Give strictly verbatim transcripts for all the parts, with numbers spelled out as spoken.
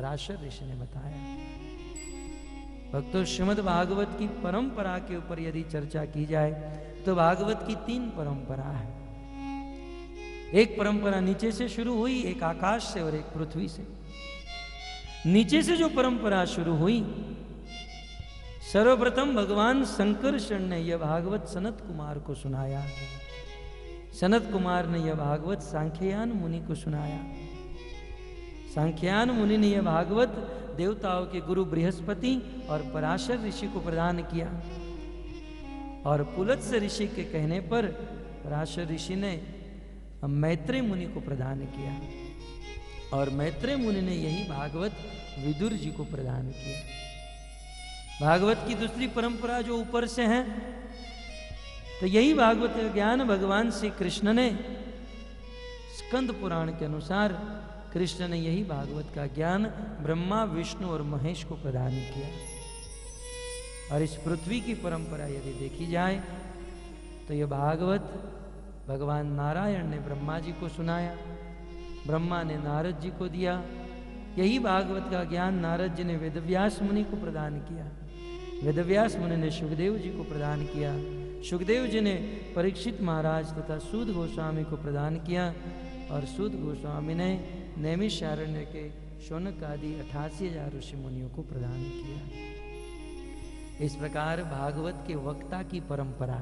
पराशर ऋषि ने बताया। भक्तों, श्रीमद भागवत की परंपरा के ऊपर यदि चर्चा की जाए तो भागवत की तीन परंपरा है। एक परंपरा नीचे से शुरू हुई, एक आकाश से और एक पृथ्वी से। नीचे से जो परंपरा शुरू हुई, सर्वप्रथम भगवान शंकर शरण ने यह भागवत सनत कुमार को सुनाया। सनत कुमार ने यह भागवत सांख्यान मुनि को सुनाया। सांख्यान मुनि ने यह भागवत देवताओं के गुरु बृहस्पति और पराशर ऋषि को प्रदान किया और पुलत्स्य ऋषि के कहने पर पराशर ऋषि ने मैत्रेय मुनि को प्रदान किया और मैत्रेय मुनि ने यही भागवत विदुर जी को प्रदान किया। भागवत की दूसरी परंपरा जो ऊपर से है, तो यही भागवत ज्ञान भगवान श्री कृष्ण ने स्कंद पुराण के अनुसार कृष्ण ने यही भागवत का ज्ञान ब्रह्मा, विष्णु और महेश को प्रदान किया। और इस पृथ्वी की परंपरा यदि देखी जाए तो यह भागवत भगवान नारायण ने ब्रह्मा जी को सुनाया, ब्रह्मा ने नारद जी को दिया। यही भागवत का ज्ञान नारद जी ने वेदव्यास मुनि को प्रदान किया, वेदव्यास मुनि ने सुखदेव जी को प्रदान किया, सुखदेव जी ने परीक्षित महाराज तथा शुद्ध गोस्वामी को प्रदान किया और शुद्ध गोस्वामी ने नैमिष शारण्य के शोनक आदि अठासी हजार ऋषि मुनियों को प्रदान किया। इस प्रकार भागवत के वक्ता की परंपरा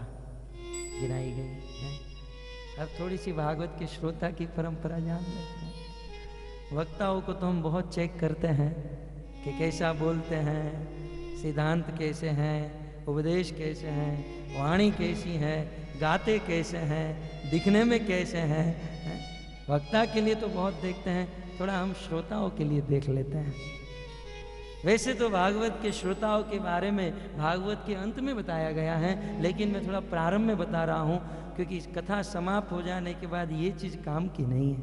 गिनाई गई है। अब थोड़ी सी भागवत के श्रोता की परंपरा जान लेते हैं। वक्ताओं को तो हम बहुत चेक करते हैं कि कैसा बोलते हैं, सिद्धांत कैसे हैं, उपदेश कैसे हैं, वाणी कैसी है, गाते कैसे हैं, दिखने में कैसे हैं। वक्ता के लिए तो बहुत देखते हैं, थोड़ा हम श्रोताओं के लिए देख लेते हैं। वैसे तो भागवत के श्रोताओं के बारे में भागवत के अंत में बताया गया है, लेकिन मैं थोड़ा प्रारंभ में बता रहा हूँ क्योंकि इस कथा समाप्त हो जाने के बाद ये चीज़ काम की नहीं है।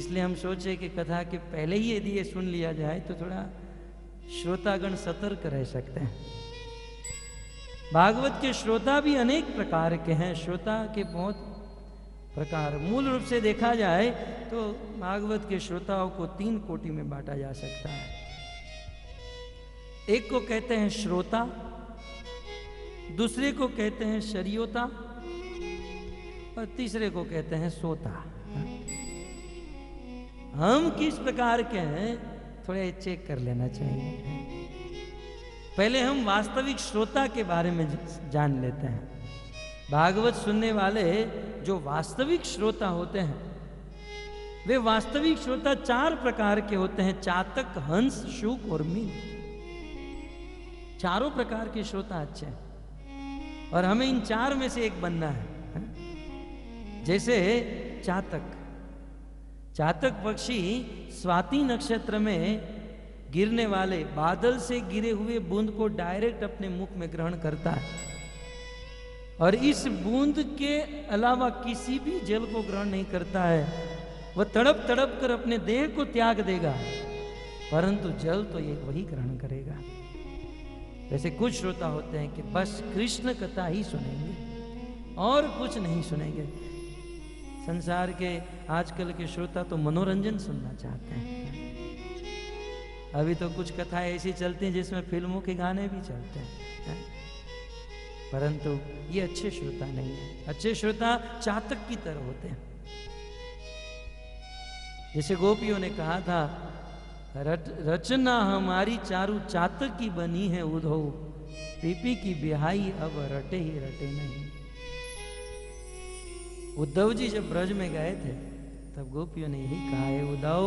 इसलिए हम सोचे कि कथा के पहले ही यदि ये सुन लिया जाए तो थोड़ा श्रोतागण सतर्क रह सकते हैं। भागवत के श्रोता भी अनेक प्रकार के हैं। श्रोता के बहुत प्रकार मूल रूप से देखा जाए तो भागवत के श्रोताओं को तीन कोटि में बांटा जा सकता है। एक को कहते हैं श्रोता, दूसरे को कहते हैं शरीयोता और तीसरे को कहते हैं सोता। हम किस प्रकार के हैं थोड़े चेक कर लेना चाहिए। पहले हम वास्तविक श्रोता के बारे में जान लेते हैं। भागवत सुनने वाले जो वास्तविक श्रोता होते हैं, वे वास्तविक श्रोता चार प्रकार के होते हैं, चातक, हंस, शूक और मीन। चारों प्रकार के श्रोता अच्छे हैं और हमें इन चार में से एक बनना है। जैसे चातक, चातक पक्षी स्वाति नक्षत्र में गिरने वाले बादल से गिरे हुए बूंद को डायरेक्ट अपने मुख में ग्रहण करता है और इस बूंद के अलावा किसी भी जल को ग्रहण नहीं करता है। वह तड़प तड़प कर अपने देह को त्याग देगा, परंतु जल तो ये वही ग्रहण करेगा। वैसे कुछ श्रोता होते हैं कि बस कृष्ण कथा ही सुनेंगे और कुछ नहीं सुनेंगे। संसार के आजकल के श्रोता तो मनोरंजन सुनना चाहते हैं। अभी तो कुछ कथाएं ऐसी चलती हैं जिसमें फिल्मों के गाने भी चलते हैं, परंतु ये अच्छे श्रोता नहीं है। अच्छे श्रोता चातक की तरह होते हैं। जैसे गोपियों ने कहा था, रच, रचना हमारी चारू चातक की बनी है, उद्धव पीपी की बिहाई अब रटे ही रटे नहीं। उद्धव जी जब ब्रज में गए थे तब गोपियों ने यही कहा है, उद्धव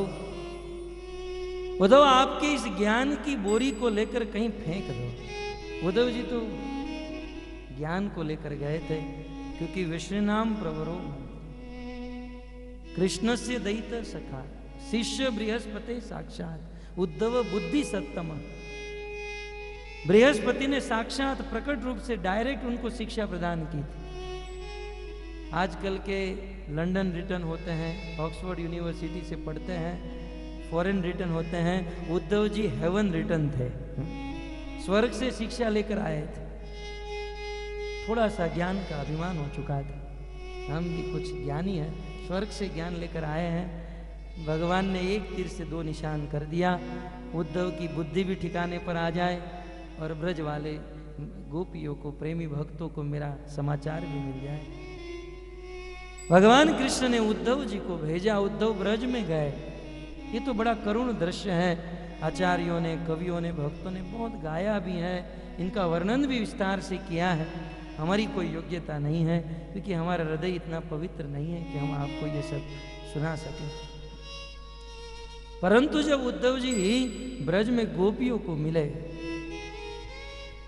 उद्धव आपके इस ज्ञान की बोरी को लेकर कहीं फेंक दो। उद्धव जी तो ज्ञान को लेकर गए थे क्योंकि विश्वनाम प्रवरो कृष्णस्य दैत सखा शिष्य बृहस्पति साक्षात उद्धव बुद्धि सत्तम। बृहस्पति ने साक्षात प्रकट रूप से डायरेक्ट उनको शिक्षा प्रदान की थी। आजकल के लंदन रिटर्न होते हैं, ऑक्सफोर्ड यूनिवर्सिटी से पढ़ते हैं, फॉरेन रिटर्न होते हैं। उद्धव जी हेवन रिटर्न थे, स्वर्ग से शिक्षा लेकर आए थे। थोड़ा सा ज्ञान का अभिमान हो चुका था, हम भी कुछ ज्ञानी हैं, स्वर्ग से ज्ञान लेकर आए हैं। भगवान ने एक तीर से दो निशान कर दिया। उद्धव की बुद्धि भी ठिकाने पर आ जाए और ब्रज वाले गोपियों को, प्रेमी भक्तों को मेरा समाचार भी मिल जाए। भगवान कृष्ण ने उद्धव जी को भेजा, उद्धव ब्रज में गए। ये तो बड़ा करुण दृश्य है। आचार्यों ने, कवियों ने, भक्तों ने बहुत गाया भी है, इनका वर्णन भी विस्तार से किया है। हमारी कोई योग्यता नहीं है क्योंकि हमारा हृदय इतना पवित्र नहीं है कि हम आपको ये सब सुना सकें। परंतु जब उद्धव जी ब्रज में गोपियों को मिले,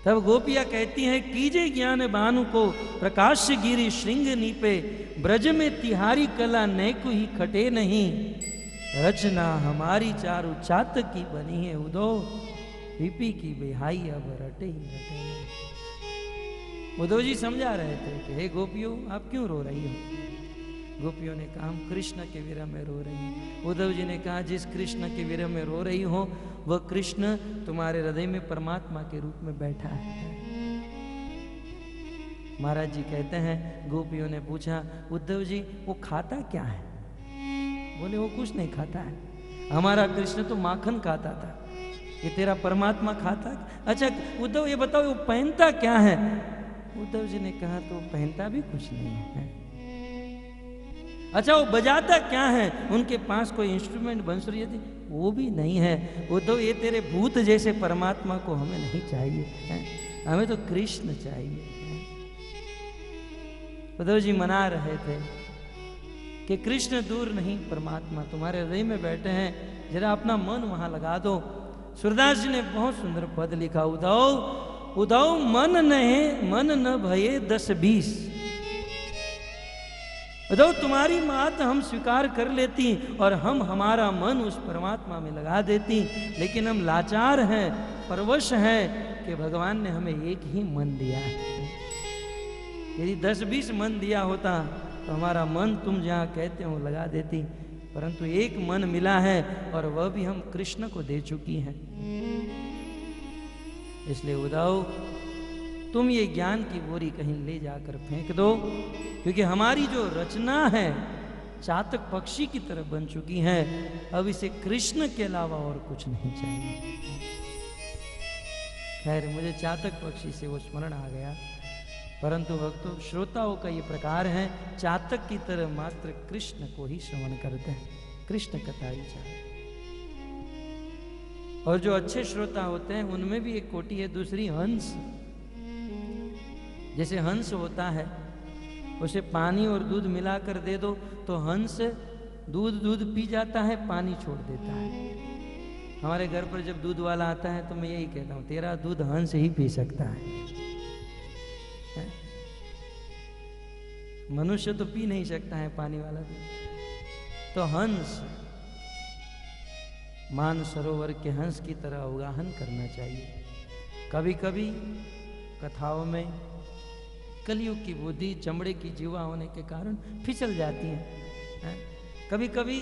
तब गोपियां कहती हैं, कीजे ज्ञान भानु को प्रकाश गिरी श्रृंग नीपे, ब्रज में तिहारी कला नेकु ही खटे नहीं, रचना हमारी चारु चात की बनी है, उद्धव पीपी की बेहाई अब रटे ही रटे। उद्धव जी समझा रहे थे कि हे गोपियों, आप क्यों रो रही हो? गोपियों ने कहा, हम कृष्ण के विरह में रो रही हूँ। उद्धव जी ने कहा, जिस कृष्ण के विरह में रो रही हो वह कृष्ण तुम्हारे हृदय में परमात्मा के रूप में बैठा है। महाराज जी कहते हैं, गोपियों ने पूछा, उद्धव जी वो खाता क्या है? बोले, वो कुछ नहीं खाता है, हमारा कृष्ण तो माखन खाता था, ये तेरा परमात्मा खाता। अच्छा उद्धव ये बताओ, वो पहनता क्या है? उद्धव जी ने कहा, तो पहनता भी कुछ नहीं है। अच्छा वो बजाता क्या है? उनके पास कोई इंस्ट्रूमेंट, बंसुरी थी, वो भी नहीं है। उद्धव ये तेरे भूत जैसे परमात्मा को हमें नहीं चाहिए, हमें तो कृष्ण चाहिए। उद्धव जी मना रहे थे कि कृष्ण दूर नहीं, परमात्मा तुम्हारे हृदय में बैठे हैं, जरा अपना मन वहां लगा दो। सूरदास जी ने बहुत सुंदर पद लिखा, उद्धव उद्धव मन न मन न भये दस बीस, उद्धव तुम्हारी बात हम स्वीकार कर लेती और हम हमारा मन उस परमात्मा में लगा देती, लेकिन हम लाचार हैं, परवश हैं कि भगवान ने हमें एक ही मन दिया है। यदि दस बीस मन दिया होता तो हमारा मन तुम जहाँ कहते हो लगा देती, परंतु एक मन मिला है और वह भी हम कृष्ण को दे चुकी हैं। इसलिए उद्धव तुम ये ज्ञान की बोरी कहीं ले जाकर फेंक दो, क्योंकि हमारी जो रचना है चातक पक्षी की तरह बन चुकी है, अब इसे कृष्ण के अलावा और कुछ नहीं चाहिए। खैर, मुझे चातक पक्षी से वो स्मरण आ गया। परंतु भक्तों, श्रोताओं का ये प्रकार है, चातक की तरह मात्र कृष्ण को ही श्रवण करते हैं, कृष्ण कथा ही चाहते हैं। और जो अच्छे श्रोता होते हैं उनमें भी एक कोटि है, दूसरी हंस। जैसे हंस होता है, उसे पानी और दूध मिलाकर दे दो तो हंस दूध दूध पी जाता है, पानी छोड़ देता है। हमारे घर पर जब दूध वाला आता है तो मैं यही कहता हूँ, तेरा दूध हंस ही पी सकता है, मनुष्य तो पी नहीं सकता है पानी वाला दूध। तो हंस, मान सरोवर के हंस की तरह अवगाहन करना चाहिए। कभी कभी कथाओं में कलियुग की बुद्धि चमड़े की जीवा होने के कारण फिसल जाती है। कभी कभी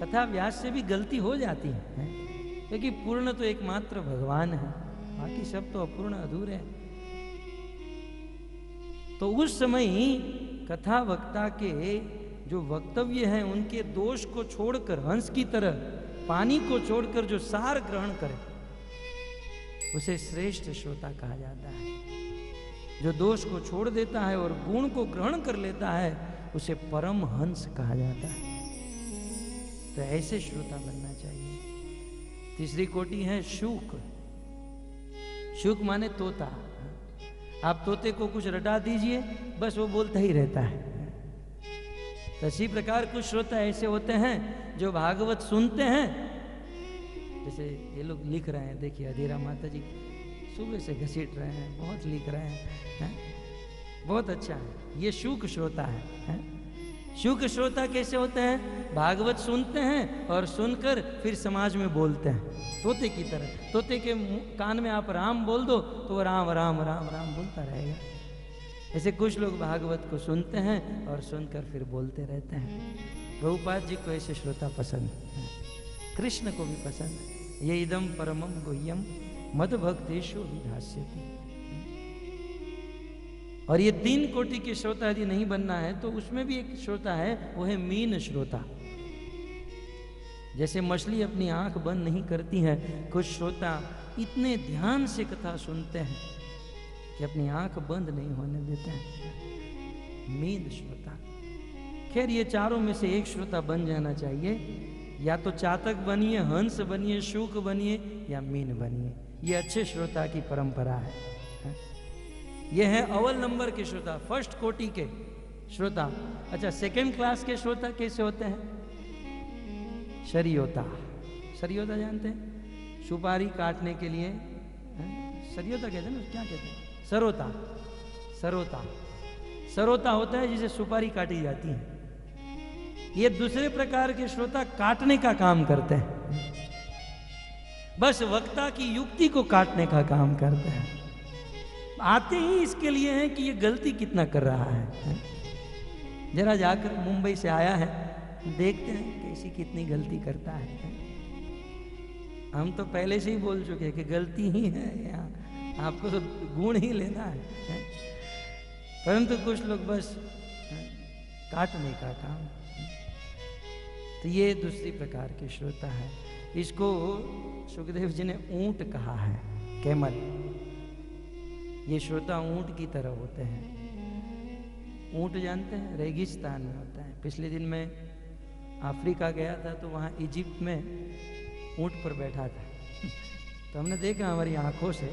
कथा व्यास से भी गलती हो जाती है, क्योंकि पूर्ण तो एकमात्र भगवान है, बाकी सब तो अपूर्ण अधूरे हैं। तो उस समय ही कथा वक्ता के जो वक्तव्य हैं उनके दोष को छोड़कर, हंस की तरह पानी को छोड़कर जो सार ग्रहण करे उसे श्रेष्ठ श्रोता कहा जाता है। जो दोष को छोड़ देता है और गुण को ग्रहण कर लेता है उसे परम हंस कहा जाता है। तो ऐसे श्रोता बनना चाहिए। तीसरी कोटि है शूक। शूक माने तोता। आप तोते को कुछ रटा दीजिए, बस वो बोलता ही रहता है। तो इसी प्रकार कुछ श्रोता ऐसे होते हैं जो भागवत सुनते हैं। जैसे ये लोग लिख रहे हैं, देखिए अधीरा माता जी सुबह से घसीट रहे हैं, बहुत लिख रहे हैं, है? बहुत अच्छा है। ये शूक श्रोता है, है? शूक श्रोता कैसे होते हैं? भागवत सुनते हैं और सुनकर फिर समाज में बोलते हैं, तोते की तरह। तोते के कान में आप राम बोल दो तो राम राम राम राम बोलता रहेगा। ऐसे कुछ लोग भागवत को सुनते हैं और सुनकर फिर बोलते रहते हैं। प्रभुपाद जी को ऐसे श्रोता पसंद है, कृष्ण को भी पसंद है। ये इदम परमम गुह्यम मद भक्तेषु विधास्यति। और ये तीन कोटि के श्रोता यदि नहीं बनना है तो उसमें भी एक श्रोता है, वो है मीन श्रोता। जैसे मछली अपनी आंख बंद नहीं करती है, कुछ श्रोता इतने ध्यान से कथा सुनते हैं कि अपनी आंख बंद नहीं होने देते हैं। मीन श्रोता, खैर ये चारों में से एक श्रोता बन जाना चाहिए, या तो चातक बनिए, हंस बनिए, शूक बनिए या मीन बनिए। ये अच्छे श्रोता की परंपरा है, है? ये है अव्वल नंबर के श्रोता, फर्स्ट कोटि के श्रोता। अच्छा, सेकंड क्लास के श्रोता कैसे होते हैं? शरीयोता, शरीयोता जानते हैं? सुपारी काटने के लिए शरीयोता कहते हैं ना, क्या कहते हैं? सरोता, सरोता, सरोता होता है जिसे सुपारी काटी जाती है। ये दूसरे प्रकार के श्रोता काटने का काम करते हैं, बस वक्ता की युक्ति को काटने का काम करते हैं। आते ही इसके लिए हैं कि ये गलती कितना कर रहा है। जरा जाकर मुंबई से आया है, देखते हैं कैसी कितनी गलती करता है। हम तो पहले से ही बोल चुके हैं कि गलती ही है यहाँ, आपको तो गुण ही लेना है। परंतु कुछ लोग बस काटने का काम, तो ये दूसरी प्रकार के श्रोता है। इसको सुखदेव जी ने ऊंट कहा है, कैमल। ये श्रोता ऊंट की तरह होते हैं। ऊंट जानते हैं? रेगिस्तान में होता है। पिछले दिन मैं अफ्रीका गया था, तो वहाँ इजिप्ट में ऊंट पर बैठा था, तो हमने देखा हमारी आंखों से।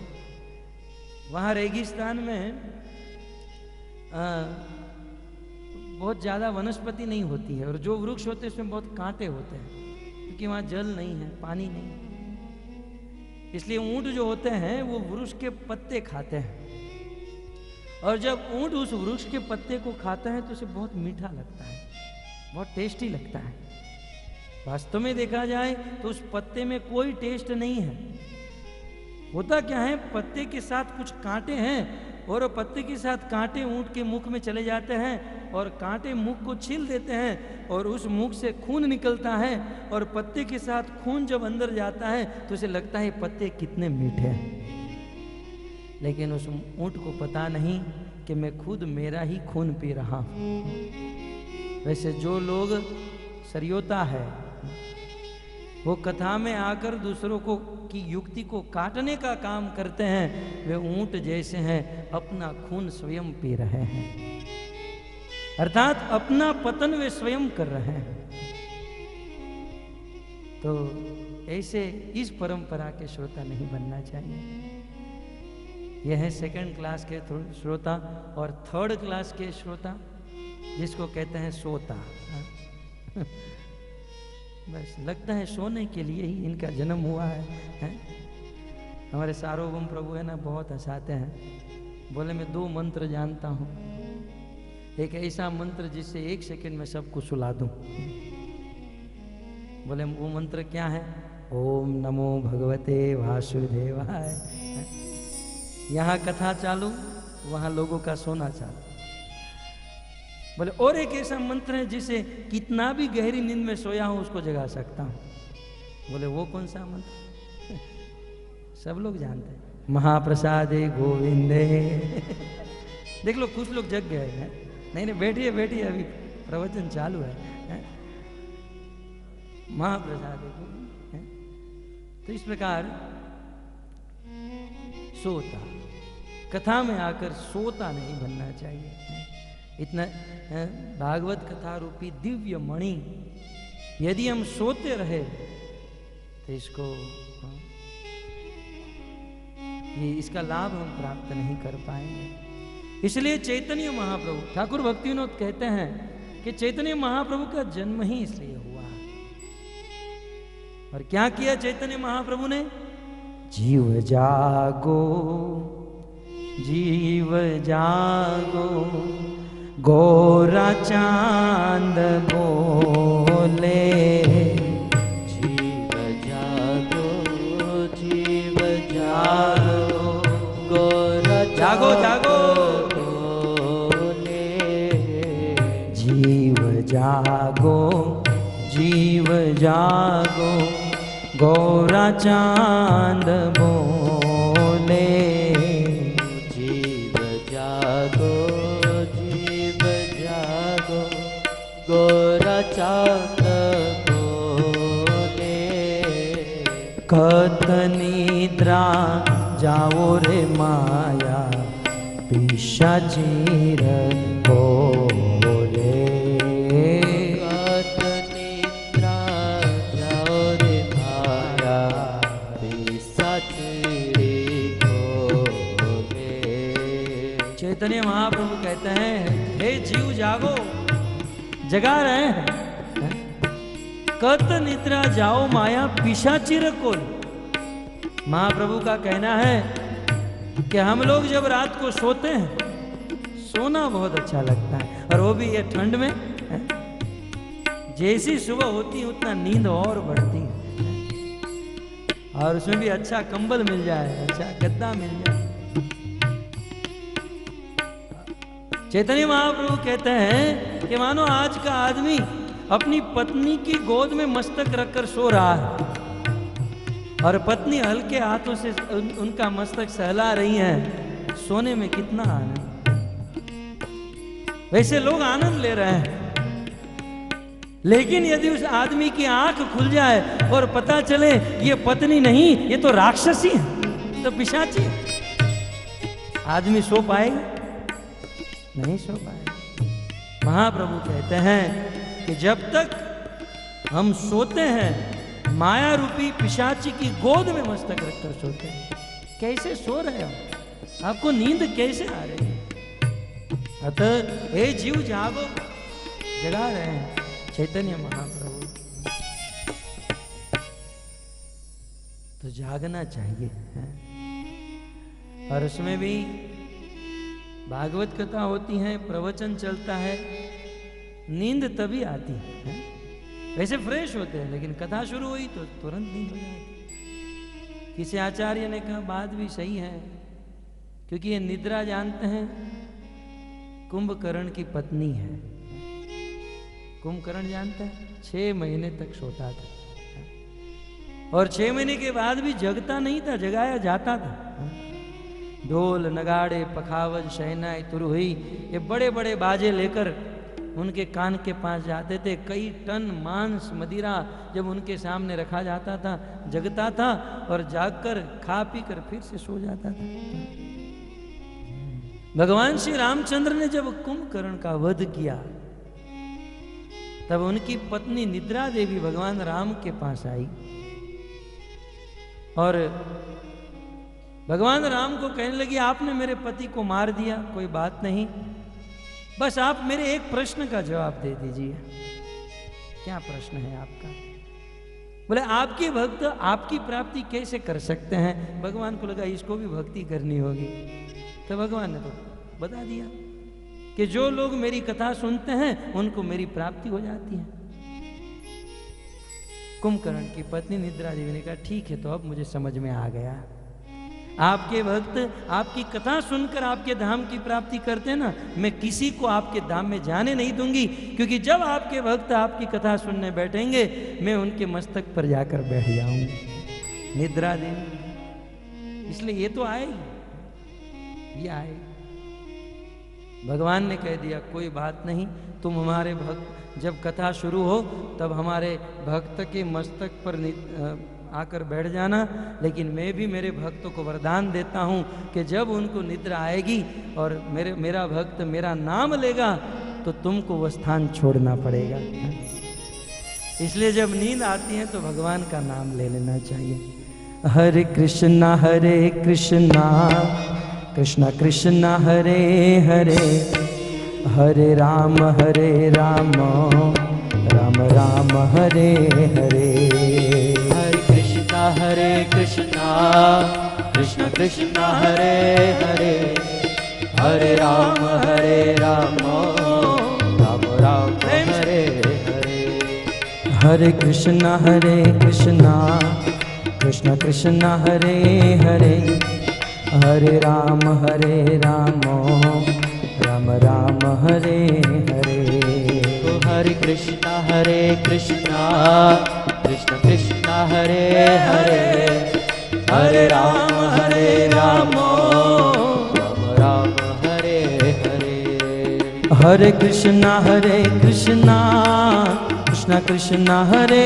वहाँ रेगिस्तान में आ, बहुत ज़्यादा वनस्पति नहीं होती है, और जो वृक्ष होते हैं उसमें बहुत कांटे होते हैं, क्योंकि वहाँ जल नहीं है, पानी नहीं है। इसलिए ऊँट जो होते हैं वो वृक्ष के पत्ते खाते हैं, और जब ऊँट उस वृक्ष के पत्ते को खाता है तो उसे बहुत मीठा लगता है, बहुत टेस्टी लगता है। वास्तव में देखा जाए तो उस पत्ते में कोई टेस्ट नहीं है। होता क्या है, पत्ते के साथ कुछ कांटे हैं, और पत्ते के साथ कांटे ऊँट के मुख में चले जाते हैं, और कांटे मुख को छील देते हैं, और उस मुख से खून निकलता है, और पत्ते के साथ खून जब अंदर जाता है तो उसे लगता है पत्ते कितने मीठे हैं। लेकिन उस ऊँट को पता नहीं कि मैं खुद मेरा ही खून पी रहा हूँ। वैसे जो लोग सरयोता है वो कथा में आकर दूसरों को की युक्ति को काटने का काम करते हैं, वे ऊँट जैसे हैं, अपना खून स्वयं पी रहे हैं, अर्थात अपना पतन वे स्वयं कर रहे हैं। तो ऐसे इस परंपरा के श्रोता नहीं बनना चाहिए। यह है सेकंड क्लास के श्रोता। और थर्ड क्लास के श्रोता जिसको कहते हैं सोता, बस लगता है सोने के लिए ही इनका जन्म हुआ है, है? हमारे सार्वभौम प्रभु है ना, बहुत हंसाते हैं। बोले मैं दो मंत्र जानता हूँ, एक ऐसा मंत्र जिससे एक सेकंड में सब कुछ सुला दूं। बोले वो मंत्र क्या है? ओम नमो भगवते वासुदेवाय। यहाँ कथा चालू, वहाँ लोगों का सोना चालू। बोले और एक ऐसा मंत्र है जिसे कितना भी गहरी नींद में सोया हूँ उसको जगा सकता हूँ। बोले वो कौन सा मंत्र? सब लोग जानते हैं, महाप्रसादे गोविंदे। देख लो कुछ लोग जग गए हैं। नहीं नहीं, बैठिए बैठिए, अभी प्रवचन चालू है, है? महाप्रसाद है। तो इस प्रकार सोता, कथा में आकर सोता नहीं बनना चाहिए, है? इतना है? भागवत कथा रूपी दिव्य मणि यदि हम सोते रहे तो इसको ये इसका लाभ हम प्राप्त नहीं कर पाएंगे। इसलिए चैतन्य महाप्रभु ठाकुर भक्ति विनोद कहते हैं कि चैतन्य महाप्रभु का जन्म ही इसलिए हुआ। और क्या किया चैतन्य महाप्रभु ने? जीव जागो, जीव जागो, गोरा चांद बोले। जीव जागो, जीव जागो, गोरा जागो, जागो जागो, जीव जागो, गोरा चांद बोले। जीव जागो, जीव जागो, गोरा चांद बोले। कत निद्रा जाओ रे माया पिशाची रहो रे, कत निद्रा जाओ रे माया पिशाची रहो रे। चैतन्य महाप्रभु कहते हैं, हे जीव जागो, जगा रहे हैं। कत निद्रा जाओ माया पिशाचिर कोल। महाप्रभु का कहना है कि हम लोग जब रात को सोते हैं, सोना बहुत अच्छा लगता है, और वो भी ये ठंड में। जैसी सुबह होती है उतना नींद और बढ़ती है, और उसमें भी अच्छा कंबल मिल जाए, अच्छा गद्दा मिल जाए। चैतन्य महाप्रभु कहते हैं कि मानो आज का आदमी अपनी पत्नी की गोद में मस्तक रखकर सो रहा है, और पत्नी हल्के हाथों से उन, उनका मस्तक सहला रही है। सोने में कितना आनंद। वैसे लोग आनंद ले रहे हैं, लेकिन यदि उस आदमी की आंख खुल जाए और पता चले ये पत्नी नहीं, ये तो राक्षसी है, तो पिशाची, आदमी सो पाएगा? नहीं सो पाएगा। महाप्रभु कहते हैं कि जब तक हम सोते हैं, माया रूपी पिशाची की गोद में मस्तक रखकर सोते हैं। कैसे सो रहे हो? आपको नींद कैसे आ रही है? अतः हे जीव जागो, जगा रहे हैं चैतन्य महाप्रभु। तो जागना चाहिए है? और उसमें भी भागवत कथा होती है, प्रवचन चलता है, नींद तभी आती है। वैसे फ्रेश होते हैं, लेकिन कथा शुरू हुई तो तुरंत नींद हो जाती। किसी आचार्य ने कहा बात भी सही है, क्योंकि ये निद्रा जानते हैं कुंभकरण की पत्नी है। कुंभकरण जानते हैं, छह महीने तक सोता था, और छह महीने के बाद भी जगता नहीं था, जगाया जाता था। ढोल नगाड़े पखावज शहनाई तुरही ये बड़े बड़े बाजे लेकर उनके कान के पास जाते थे। कई टन मांस मदिरा जब उनके सामने रखा जाता था, जगता था, और जागकर खा पी कर फिर से सो जाता था। भगवान श्री रामचंद्र ने जब कुंभकर्ण का वध किया, तब उनकी पत्नी निद्रा देवी भगवान राम के पास आई, और भगवान राम को कहने लगी, आपने मेरे पति को मार दिया, कोई बात नहीं, बस आप मेरे एक प्रश्न का जवाब दे दीजिए। क्या प्रश्न है आपका? बोले, आपके भक्त आपकी प्राप्ति कैसे कर सकते हैं? भगवान को लगा इसको भी भक्ति करनी होगी, तो भगवान ने तो बता दिया कि जो लोग मेरी कथा सुनते हैं उनको मेरी प्राप्ति हो जाती है। कुंभकर्ण की पत्नी निद्रा देवी ने कहा, ठीक है, तो अब मुझे समझ में आ गया, आपके भक्त आपकी कथा सुनकर आपके धाम की प्राप्ति करते ना, मैं किसी को आपके धाम में जाने नहीं दूंगी, क्योंकि जब आपके भक्त आपकी कथा सुनने बैठेंगे, मैं उनके मस्तक पर जाकर बैठ जाऊंगी। निद्रा देवी, इसलिए ये तो आएगी, ये आएगी। भगवान ने कह दिया, कोई बात नहीं, तुम हमारे भक्त, जब कथा शुरू हो तब हमारे भक्त के मस्तक पर आकर बैठ जाना, लेकिन मैं भी मेरे भक्तों को वरदान देता हूँ कि जब उनको निद्रा आएगी और मेरे मेरा भक्त मेरा नाम लेगा, तो तुमको वह स्थान छोड़ना पड़ेगा। इसलिए जब नींद आती है तो भगवान का नाम ले लेना चाहिए। हरे कृष्णा हरे कृष्णा कृष्णा कृष्णा हरे हरे, हरे राम हरे राम राम राम हरे हरे। हरे कृष्णा कृष्ण कृष्ण हरे हरे, हरे राम हरे राम राम राम हरे हरे। हरे कृष्णा हरे कृष्णा कृष्ण कृष्ण हरे हरे, हरे राम हरे राम राम राम हरे हरे। हरे कृष्णा हरे कृष्णा कृष्ण कृष्ण हरे हरे, हरे राम हरे राम राम राम हरे हरे। हरे कृष्णा हरे कृष्णा कृष्ण कृष्ण हरे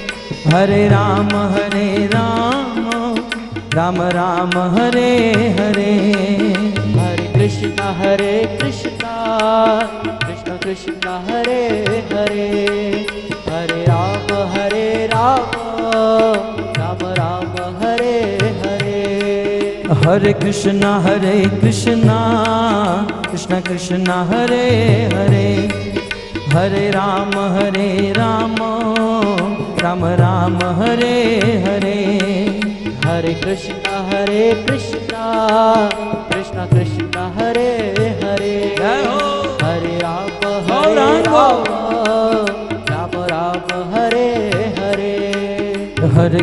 हरे, हरे राम हरे राम राम राम हरे हरे, हरे कृष्णा हरे कृष्णा कृष्णा कृष्णा हरे हरे, हरे राम हरे राम राम राम हरे हरे, हरे कृष्णा हरे कृष्णा कृष्णा कृष्णा हरे हरे, हरे राम हरे राम राम राम हरे हरे, हरे कृष्णा हरे कृष्णा कृष्णा कृष्णा हरे हरे, हरे राम हरे राम राम राम हरे हरे, हरे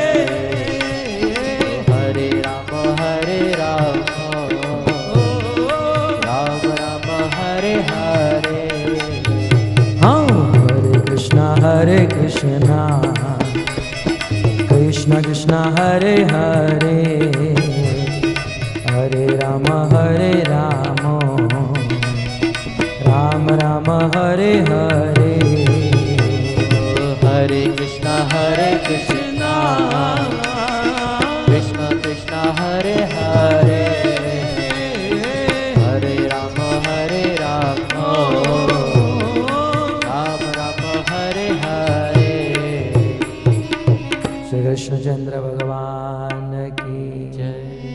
हरे राम हरे राम राम राम हरे हरे, हरे कृष्णा हरे कृष्णा कृष्णा कृष्णा हरे हरे, हरे राम हरे राम राम राम हरे हरे, हरे कृष्णा हरे कृष्णा कृष्णा कृष्णा हरे हरे, हरे राम हरे राम राम राम हरे हरे, कृष्णचंद्र भगवान की जय।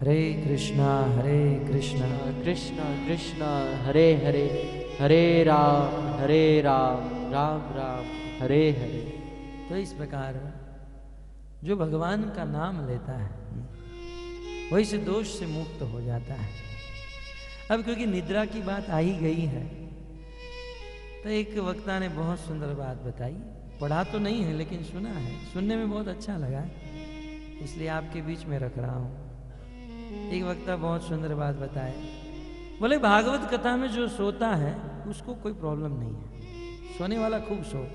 हरे कृष्णा हरे कृष्णा कृष्णा कृष्णा हरे हरे, हरे राम हरे राम राम राम हरे हरे। तो इस प्रकार जो भगवान का नाम लेता है वही से दोष से मुक्त हो जाता है। अब क्योंकि निद्रा की बात आई गई है तो एक वक्ता ने बहुत सुंदर बात बताई, पढ़ा तो नहीं है लेकिन सुना है, सुनने में बहुत अच्छा लगा इसलिए आपके बीच में रख रहा हूँ। एक वक्ता बहुत सुंदर बात बताए, बोले भागवत कथा में जो सोता है उसको कोई प्रॉब्लम नहीं है, सोने वाला खूब सो।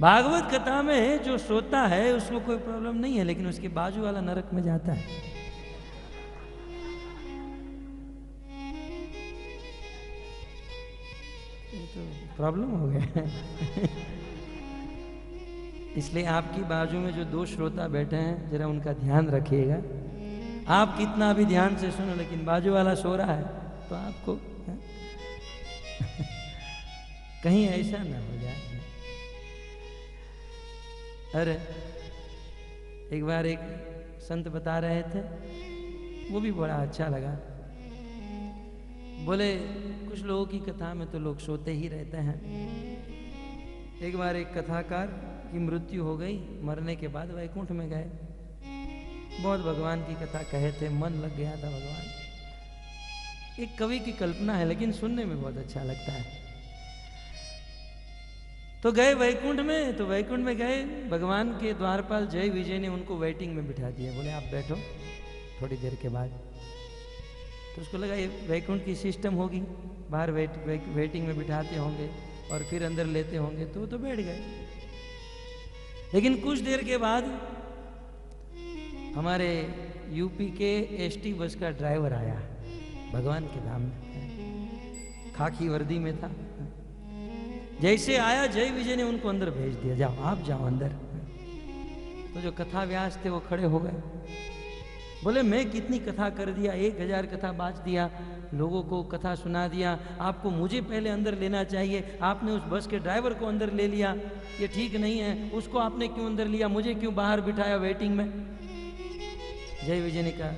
भागवत कथा में जो सोता है उसको कोई प्रॉब्लम नहीं है लेकिन उसके बाजू वाला नरक में जाता है। तो प्रॉब्लम हो गया। इसलिए आपकी बाजू में जो दो श्रोता बैठे हैं जरा उनका ध्यान रखिएगा। आप कितना भी ध्यान से सुनो लेकिन बाजू वाला सो रहा है तो आपको कहीं ऐसा ना हो जाए। अरे एक बार एक संत बता रहे थे, वो भी बड़ा अच्छा लगा। बोले कुछ लोगों की कथा में तो लोग सोते ही रहते हैं। एक बार एक कथाकार की मृत्यु हो गई, मरने के बाद वैकुंठ में गए। बहुत भगवान की कथा कहे थे, मन लग गया था भगवान। एक कवि की कल्पना है लेकिन सुनने में बहुत अच्छा लगता है। तो गए वैकुंठ में, तो वैकुंठ में गए, भगवान के द्वारपाल जय विजय ने उनको वेटिंग में बिठा दिया, बोले आप बैठो थोड़ी देर के बाद। तो उसको लगा ये वैकुंठ की सिस्टम होगी, बाहर वेट वे, वेटिंग में बिठाते होंगे और फिर अंदर लेते होंगे, तो तो बैठ गए। लेकिन कुछ देर के बाद हमारे यूपी के एसटी बस का ड्राइवर आया, भगवान के धाम में, खाकी वर्दी में था। जैसे आया जय विजय ने उनको अंदर भेज दिया, जाओ आप जाओ अंदर। तो जो कथा व्यास थे वो खड़े हो गए, बोले मैं कितनी कथा कर दिया, एक हजार कथा बाँच दिया, लोगों को कथा सुना दिया, आपको मुझे पहले अंदर लेना चाहिए, आपने उस बस के ड्राइवर को अंदर ले लिया, ये ठीक नहीं है, उसको आपने क्यों अंदर लिया, मुझे क्यों बाहर बिठाया वेटिंग में। जय विजय ने कहा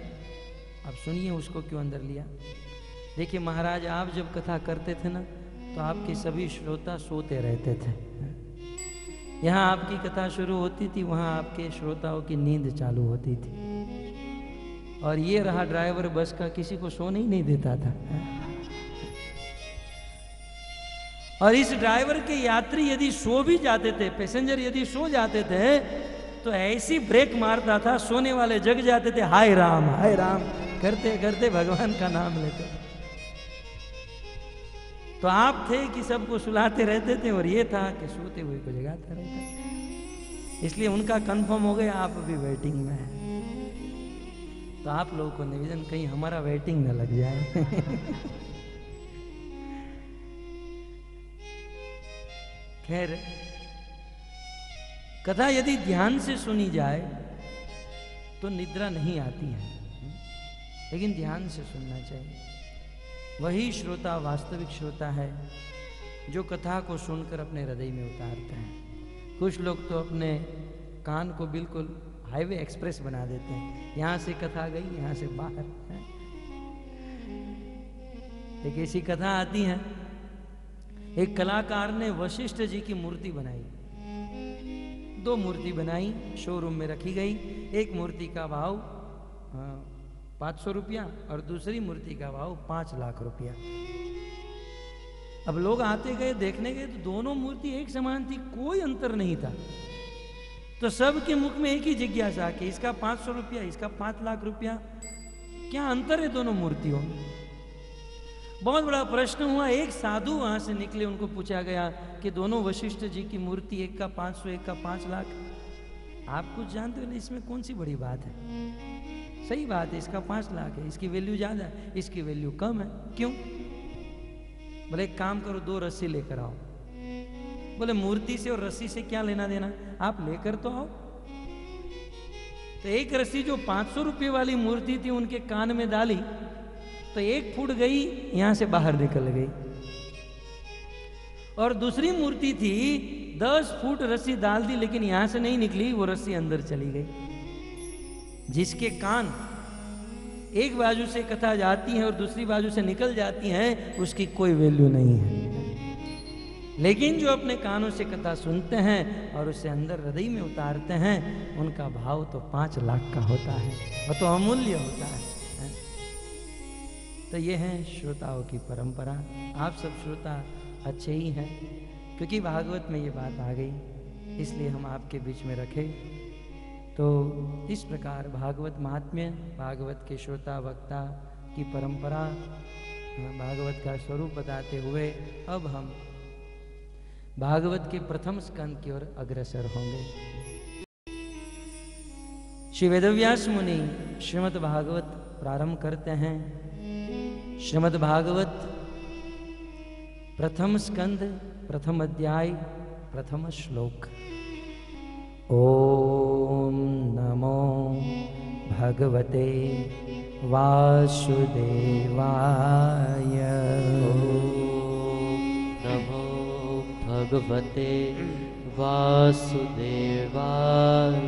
आप सुनिए उसको क्यों अंदर लिया। देखिए महाराज, आप जब कथा करते थे ना तो आपके सभी श्रोता सोते रहते थे, यहाँ आपकी कथा शुरू होती थी, वहाँ आपके श्रोताओं की नींद चालू होती थी, और ये रहा ड्राइवर बस का, किसी को सोने ही नहीं देता था। और इस ड्राइवर के यात्री यदि सो भी जाते थे, पैसेंजर यदि सो जाते थे तो ऐसी ब्रेक मारता था, सोने वाले जग जाते थे, हाय राम हाय राम करते करते भगवान का नाम लेते। तो आप थे कि सबको सुलाते रहते थे, और ये था कि सोते हुए को जगाता रहता, इसलिए उनका कंफर्म हो गया आप अभी वेटिंग में हैं। तो आप लोगों को निवेदन, कहीं हमारा वेटिंग न लग जाए। खैर, कथा यदि ध्यान से सुनी जाए तो निद्रा नहीं आती है, लेकिन ध्यान से सुनना चाहिए। वही श्रोता वास्तविक श्रोता है जो कथा को सुनकर अपने हृदय में उतारता है। कुछ लोग तो अपने कान को बिल्कुल हाईवे एक्सप्रेस बना देते हैं, यहाँ से कथा गई यहाँ से बाहर। एक ऐसी कथा आती है, एक कलाकार ने वशिष्ठ जी की मूर्ति बनाई, दो मूर्ति बनाई, शोरूम में रखी गई। एक मूर्ति का भाव पाँच सौ रुपया और दूसरी मूर्ति का भाव पाँच लाख रुपया। अब लोग आते गए देखने गए तो दोनों मूर्ति एक समान थी, कोई अंतर नहीं था। तो सबके मुख में एक ही जिज्ञासा कि इसका पाँच सौ रुपया इसका पाँच लाख रुपया, क्या अंतर है दोनों मूर्तियों में। बहुत बड़ा प्रश्न हुआ। एक साधु वहाँ से निकले, उनको पूछा गया कि दोनों वशिष्ठ जी की मूर्ति, एक का पाँच सौ एक का पाँच लाख, आप कुछ जानते हो ना, इसमें कौन सी बड़ी बात है, सही बात है, इसका पाँच लाख है, इसकी वैल्यू ज़्यादा है, इसकी वैल्यू कम है, क्यों। बोले एक काम करो दो रस्सी लेकर आओ। बोले मूर्ति से और रस्सी से क्या लेना देना, आप लेकर तो आओ। तो एक रस्सी जो पाँच सौ रुपये वाली मूर्ति थी उनके कान में डाली तो एक फूट गई, यहाँ से बाहर निकल गई। और दूसरी मूर्ति थी, दस फूट रस्सी डाल दी लेकिन यहाँ से नहीं निकली, वो रस्सी अंदर चली गई। जिसके कान एक बाजू से कथा जाती है और दूसरी बाजू से निकल जाती है उसकी कोई वैल्यू नहीं है, लेकिन जो अपने कानों से कथा सुनते हैं और उसे अंदर हृदय में उतारते हैं उनका भाव तो पाँच लाख का होता है, वह तो अमूल्य होता है। तो ये है श्रोताओं की परंपरा। आप सब श्रोता अच्छे ही हैं, क्योंकि भागवत में ये बात आ गई इसलिए हम आपके बीच में रखे। तो इस प्रकार भागवत महात्म्य, भागवत के श्रोता वक्ता की परंपरा, भागवत का स्वरूप बताते हुए अब हम भागवत के प्रथम स्कंद की ओर अग्रसर होंगे। श्री वेदव्यास मुनि श्रीमद भागवत प्रारंभ करते हैं। श्रीमद भागवत प्रथम स्कंद, प्रथम अध्याय, प्रथम श्लोक। ओम नमो भगवते वासुदेवाय। भगवते वासुदेवाय।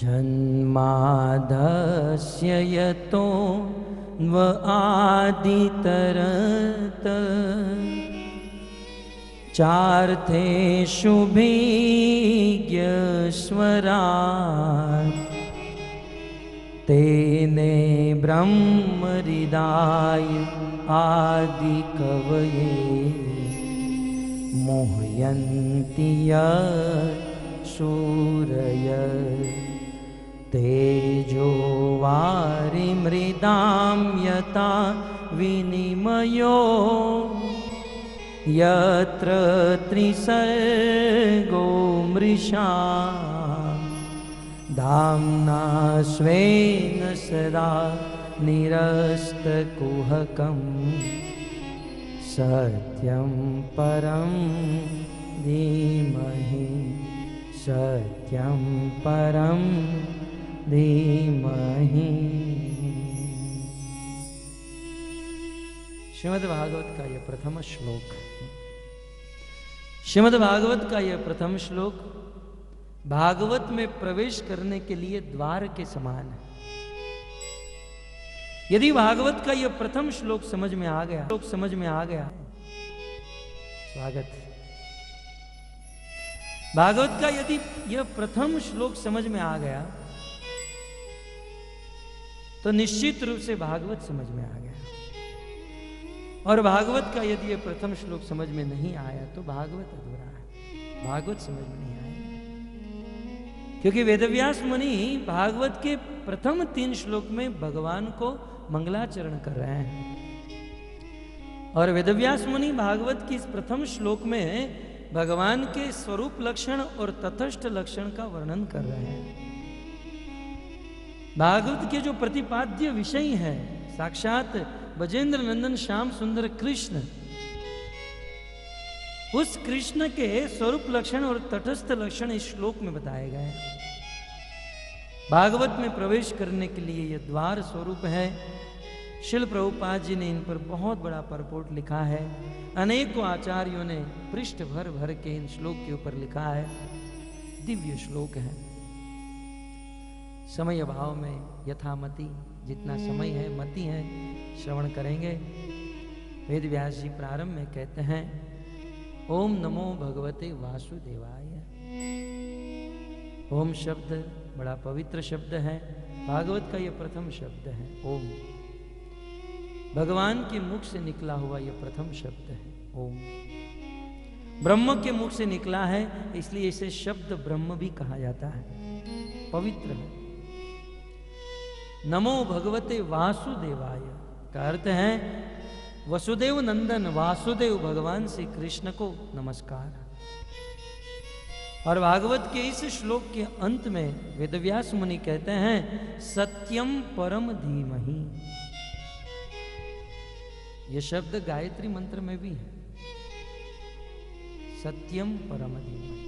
जन्मादस्य यतो व आदितरत चार थे शुभिज्ञस्वरा तेने ब्रह्म हृदाय आदि कवये मोहयन्ति सूरय तेजो वारि मृदां यता विनिमयो यत्र त्रिसर्गो मृषा धाम्ना स्वेन सदा निरस्तकुहकं सत्यं परं धीमहि सत्यं परं धीमहि। श्रीमद भागवत का यह प्रथम श्लोक श्रीमद भागवत का यह प्रथम श्लोक भागवत में प्रवेश करने के लिए द्वार के समान है। यदि भागवत का यह प्रथम श्लोक समझ में आ गया श्लोक समझ में आ गया स्वागत। भागवत का यदि यह प्रथम श्लोक समझ में आ गया तो निश्चित रूप से भागवत समझ में आ गया, और भागवत का यदि यह प्रथम श्लोक समझ में नहीं आया तो भागवत अधूरा है, भागवत समझ में नहीं आया। क्योंकि वेदव्यास मुनि भागवत के प्रथम तीन श्लोक में भगवान को मंगलाचरण कर रहे हैं, और वेदव्यास मुनि भागवत की इस प्रथम श्लोक में भगवान के स्वरूप लक्षण और तथस्थ लक्षण का वर्णन कर रहे हैं। भागवत के जो प्रतिपाद्य विषय है साक्षात बजेंद्र नंदन श्याम सुंदर कृष्ण, उस कृष्ण के स्वरूप लक्षण और तटस्थ लक्षण इस श्लोक में बताए गए हैं। भागवत में प्रवेश करने के लिए यह द्वार स्वरूप है। श्रील प्रभुपाद जी ने इन पर बहुत बड़ा परपोर्ट लिखा है, अनेकों आचार्यों ने पृष्ठ भर भर के इन श्लोक के ऊपर लिखा है। दिव्य श्लोक है। समय अभाव में यथामति जितना समय है मति है श्रवण करेंगे। वेदव्यास जी प्रारंभ में कहते हैं ओम नमो भगवते वासुदेवाय। ओम शब्द बड़ा पवित्र शब्द है, भागवत का यह प्रथम शब्द है। ओम भगवान के मुख से निकला हुआ यह प्रथम शब्द है। ओम ब्रह्म के मुख से निकला है, इसलिए इसे शब्द ब्रह्म भी कहा जाता है, पवित्र है। नमो भगवते वासुदेवाय का अर्थ है वसुदेव नंदन वासुदेव भगवान श्री कृष्ण को नमस्कार। और भागवत के इस श्लोक के अंत में वेदव्यास मुनि कहते हैं सत्यम परम धीमहि। यह शब्द गायत्री मंत्र में भी है, सत्यम परम धीमहि।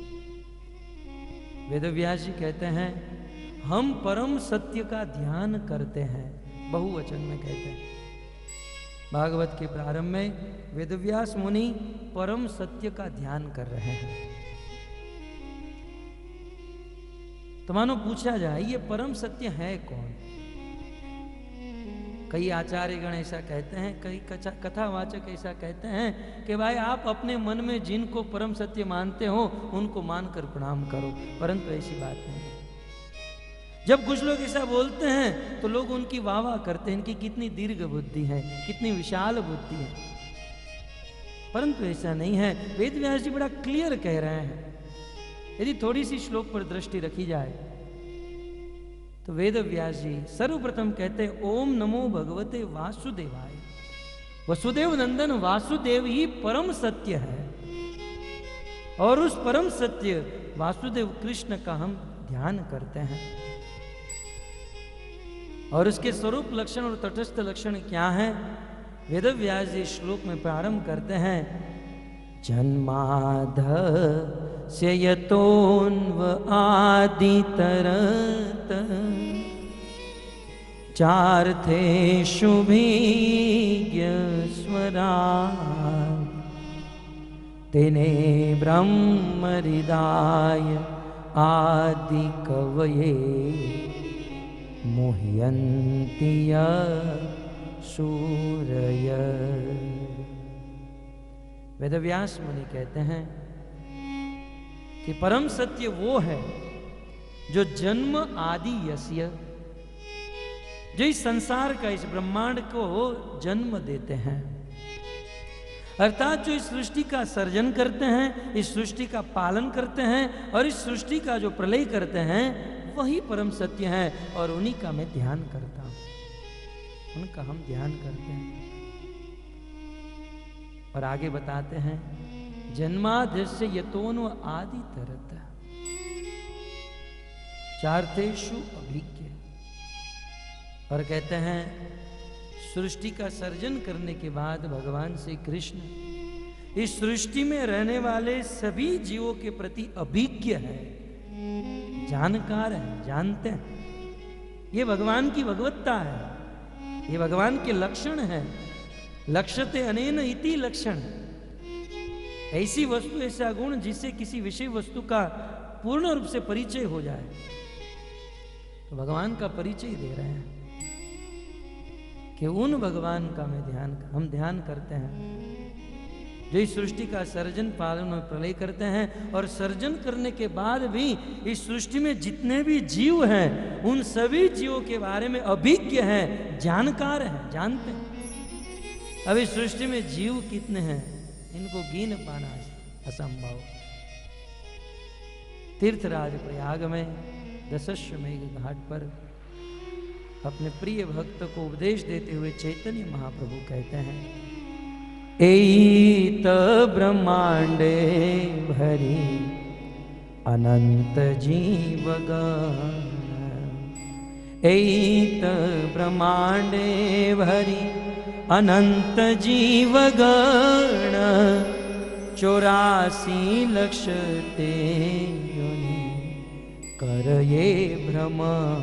वेदव्यास जी कहते हैं हम परम सत्य का ध्यान करते हैं, बहुवचन में कहते हैं। भागवत के प्रारंभ में वेदव्यास मुनि परम सत्य का ध्यान कर रहे हैं। तो मानो पूछा जाए ये परम सत्य है कौन? कई आचार्य गण ऐसा कहते हैं, कई कथावाचक ऐसा कहते हैं कि भाई आप अपने मन में जिनको परम सत्य मानते हो उनको मानकर प्रणाम करो, परंतु ऐसी बात नहीं है। जब कुछ लोग ऐसा बोलते हैं तो लोग उनकी वाह वाह करते हैं, इनकी कितनी दीर्घ बुद्धि है, कितनी विशाल बुद्धि है, परंतु ऐसा नहीं है। वेदव्यास जी बड़ा क्लियर कह रहे हैं। यदि थोड़ी सी श्लोक पर दृष्टि रखी जाए तो वेदव्यास जी सर्वप्रथम कहते ओम नमो भगवते वासुदेवाय। वसुदेव नंदन वासुदेव ही परम सत्य है, और उस परम सत्य वासुदेव कृष्ण का हम ध्यान करते हैं। और उसके स्वरूप लक्षण और तटस्थ लक्षण क्या है? वेदव्यास जी श्लोक में प्रारंभ करते हैं जन्माध से यतोन्व आदि तरत चार थे शुभिज्ञ स्वरा तेने ब्रह्म हृदाय आदि कवये मोहयन्ति सूरय। वेदव्यास मुनि कहते हैं कि परम सत्य वो है जो जन्म आदि यस्य, जो इस संसार का, इस ब्रह्मांड को जन्म देते हैं, अर्थात जो इस सृष्टि का सर्जन करते हैं, इस सृष्टि का पालन करते हैं और इस सृष्टि का जो प्रलय करते हैं, वही परम सत्य है और उन्हीं का मैं ध्यान करता हूं, उनका हम ध्यान करते हैं। और आगे बताते हैं, जन्माद्यस्य यतोन आदि तरत चार्तेषु अभिज्ञ, और कहते हैं सृष्टि का सर्जन करने के बाद भगवान श्री कृष्ण इस सृष्टि में रहने वाले सभी जीवों के प्रति अभिज्ञ है, जानकार है, जानते हैं। ये भगवान की भगवत्ता है, ये भगवान के लक्षण है। लक्ष्यते अनेन इति लक्षण, ऐसी वस्तु, ऐसा गुण जिससे किसी विषय वस्तु का पूर्ण रूप से परिचय हो जाए, तो भगवान का परिचय दे रहे हैं कि उन भगवान का मैं ध्यान हम ध्यान करते हैं, जो इस सृष्टि का सर्जन, पालन और प्रलय करते हैं। और सर्जन करने के बाद भी इस सृष्टि में जितने भी जीव हैं, उन सभी जीवों के बारे में अभिज्ञ हैं, जानकार हैं, जानते हैं। अब इस सृष्टि में जीव कितने हैं, इनको गिन पाना असंभव। तीर्थराज प्रयाग में दशश्वमेघ घाट पर अपने प्रिय भक्त को उपदेश देते हुए चैतन्य महाप्रभु कहते हैं, एत ब्रह्मांडे भरी अनंत जीवगण, एत ब्रह्मांडे भरी अनंत जीवगण, चौरासी लक्ष ते योनि कर ये भ्रमण।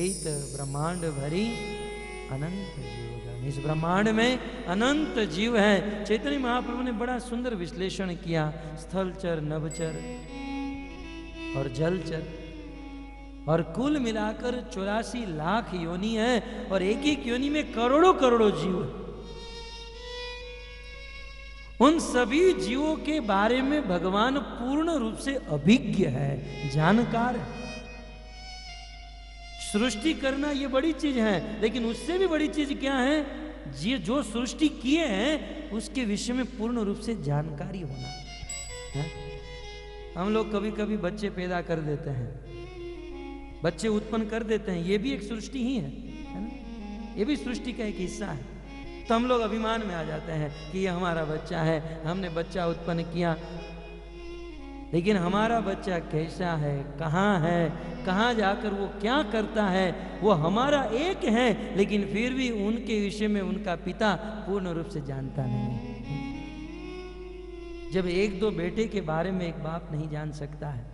एत ब्रह्मांड भरी अनंत जीवगण, इस ब्रह्मांड में अनंत जीव हैं। चैतन्य महाप्रभु ने बड़ा सुंदर विश्लेषण किया, स्थलचर, नभचर और जलचर, और कुल मिलाकर चौरासी लाख योनि है, और एक एक योनि में करोड़ों करोड़ों जीव है। उन सभी जीवों के बारे में भगवान पूर्ण रूप से अभिज्ञ है, जानकार है। सृष्टि करना ये बड़ी चीज है, लेकिन उससे भी बड़ी चीज क्या है, जी जो सृष्टि किए हैं उसके विषय में पूर्ण रूप से जानकारी होना है। हम लोग कभी कभी बच्चे पैदा कर देते हैं, बच्चे उत्पन्न कर देते हैं, ये भी एक सृष्टि ही है, है ना? ये भी सृष्टि का एक हिस्सा है। तो हम लोग अभिमान में आ जाते हैं कि ये हमारा बच्चा है, हमने बच्चा उत्पन्न किया, लेकिन हमारा बच्चा कैसा है, कहाँ है, कहाँ जाकर वो क्या करता है, वो हमारा एक है, लेकिन फिर भी उनके विषय में उनका पिता पूर्ण रूप से जानता नहीं। जब एक दो बेटे के बारे में एक बाप नहीं जान सकता है,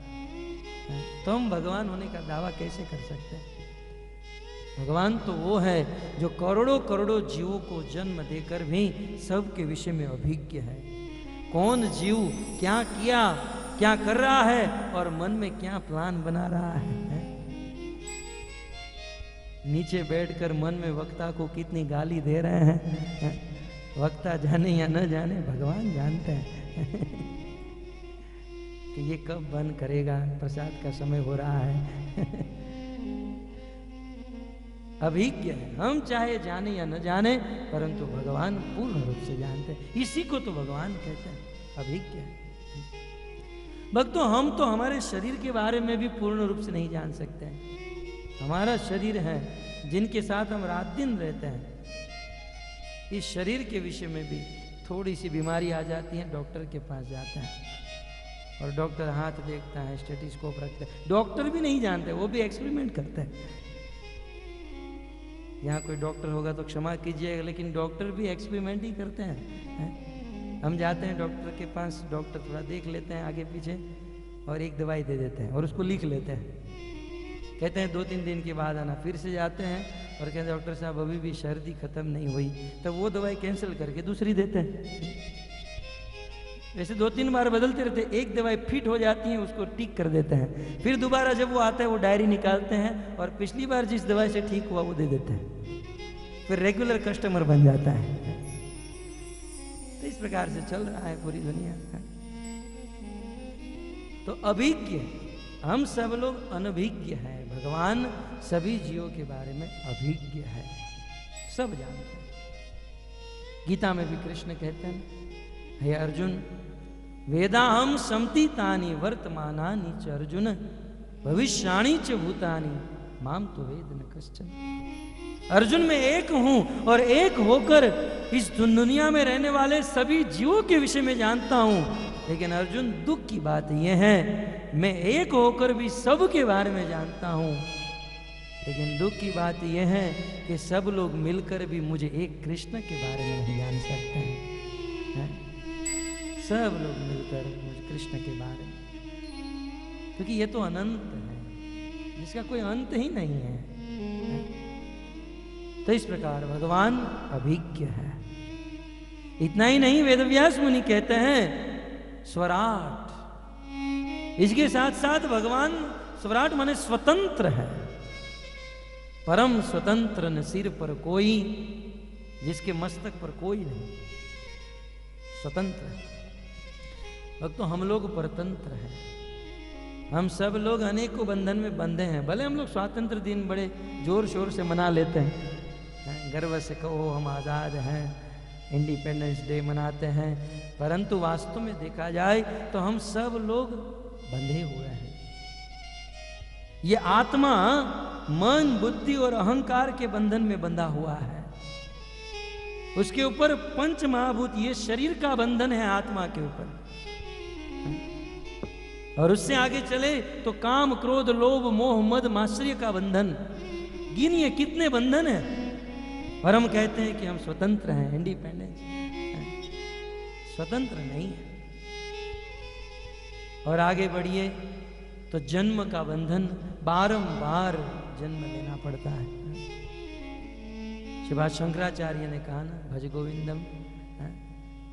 तो हम भगवान होने का दावा कैसे कर सकते हैं? भगवान तो वो है जो करोड़ों करोड़ों जीवों को जन्म देकर भी सबके विषय में अभिज्ञ है। कौन जीव क्या किया, क्या कर रहा है और मन में क्या प्लान बना रहा है, है? नीचे बैठकर मन में वक्ता को कितनी गाली दे रहे हैं, है? वक्ता जाने या न जाने, भगवान जानते हैं कि ये कब बंद करेगा, प्रसाद का समय हो रहा है। अभिज्ञ है, हम चाहे जाने या न जाने, परंतु भगवान पूर्ण रूप से जानते हैं। इसी को तो भगवान कहते हैं अभिज्ञ है। भक्तों, हम तो हमारे शरीर के बारे में भी पूर्ण रूप से नहीं जान सकते हैं। हमारा शरीर है, जिनके साथ हम रात दिन रहते हैं, इस शरीर के विषय में भी थोड़ी सी बीमारी आ जाती है, डॉक्टर के पास जाते हैं और डॉक्टर हाथ देखता है, स्टेथोस्कोप रखता है, डॉक्टर भी नहीं जानते, वो भी एक्सपेरिमेंट करते हैं। यहाँ कोई डॉक्टर होगा तो क्षमा कीजिएगा, लेकिन डॉक्टर भी एक्सपेरिमेंट ही करते हैं, है? हम जाते हैं डॉक्टर के पास, डॉक्टर थोड़ा देख लेते हैं आगे पीछे और एक दवाई दे देते हैं और उसको लिख लेते हैं, कहते हैं दो तीन दिन के बाद आना। फिर से जाते हैं और कहते हैं डॉक्टर साहब अभी भी सर्दी खत्म नहीं हुई, तब वो दवाई कैंसिल करके दूसरी देते हैं। वैसे दो तीन बार बदलते रहते, एक दवाई फिट हो जाती है, उसको ठीक कर देते हैं। फिर दोबारा जब वो आता है, वो डायरी निकालते हैं और पिछली बार जिस दवाई से ठीक हुआ वो दे देते हैं। फिर रेगुलर कस्टमर बन जाता है। प्रकार से चल रहा है पूरी दुनिया है। तो अभिज्ञ, हम सब लोग अनभिज्ञ हैं, भगवान सभी जीवों के बारे में अभिज्ञ है, सब जानते हैं। गीता में भी कृष्ण कहते हैं, हे अर्जुन, वेदाहं समतीतानि वर्तमानानि च अर्जुन भविष्याणि च भूतानि माम तो वेद न कश्चन। अर्जुन, मैं एक हूं और एक होकर इस दुनिया में रहने वाले सभी जीवों के विषय में जानता हूं, लेकिन अर्जुन दुख की बात यह है मैं एक होकर भी सब के बारे में जानता हूं, लेकिन दुख की बात यह है कि सब लोग मिलकर भी मुझे एक कृष्ण के बारे में नहीं जान सकते हैं। है? सब लोग मिलकर मुझे कृष्ण के बारे में, क्योंकि ये तो अनंत है जिसका कोई अंत ही नहीं है। है? तो इस प्रकार भगवान अभिज्ञ है। इतना ही नहीं, वेदव्यास मुनि कहते हैं स्वराट, इसके साथ साथ भगवान स्वराट माने स्वतंत्र है, परम स्वतंत्र, न सिर पर कोई, जिसके मस्तक पर कोई नहीं, स्वतंत्र। अब तो हम लोग परतंत्र हैं, हम सब लोग अनेकों बंधन में बंधे हैं। भले हम लोग स्वातंत्र दिन बड़े जोर शोर से मना लेते हैं, गर्व से कहो हम आज़ाद हैं, इंडिपेंडेंस डे मनाते हैं, परंतु वास्तव में देखा जाए तो हम सब लोग बंधे हुए हैं। ये आत्मा मन, बुद्धि और अहंकार के बंधन में बंधा हुआ है, उसके ऊपर पंच महाभूत, ये शरीर का बंधन है आत्मा के ऊपर, और उससे आगे चले तो काम, क्रोध, लोभ, मोह, मद, मात्सर्य का बंधन, गिनिए कितने बंधन है। और हम कहते हैं कि हम स्वतंत्र हैं, इंडिपेंडेंस, स्वतंत्र नहीं है। और आगे बढ़िए तो जन्म का बंधन, बारंबार जन्म लेना पड़ता है। श्रीमद शंकराचार्य ने कहा ना, भज गोविंदम,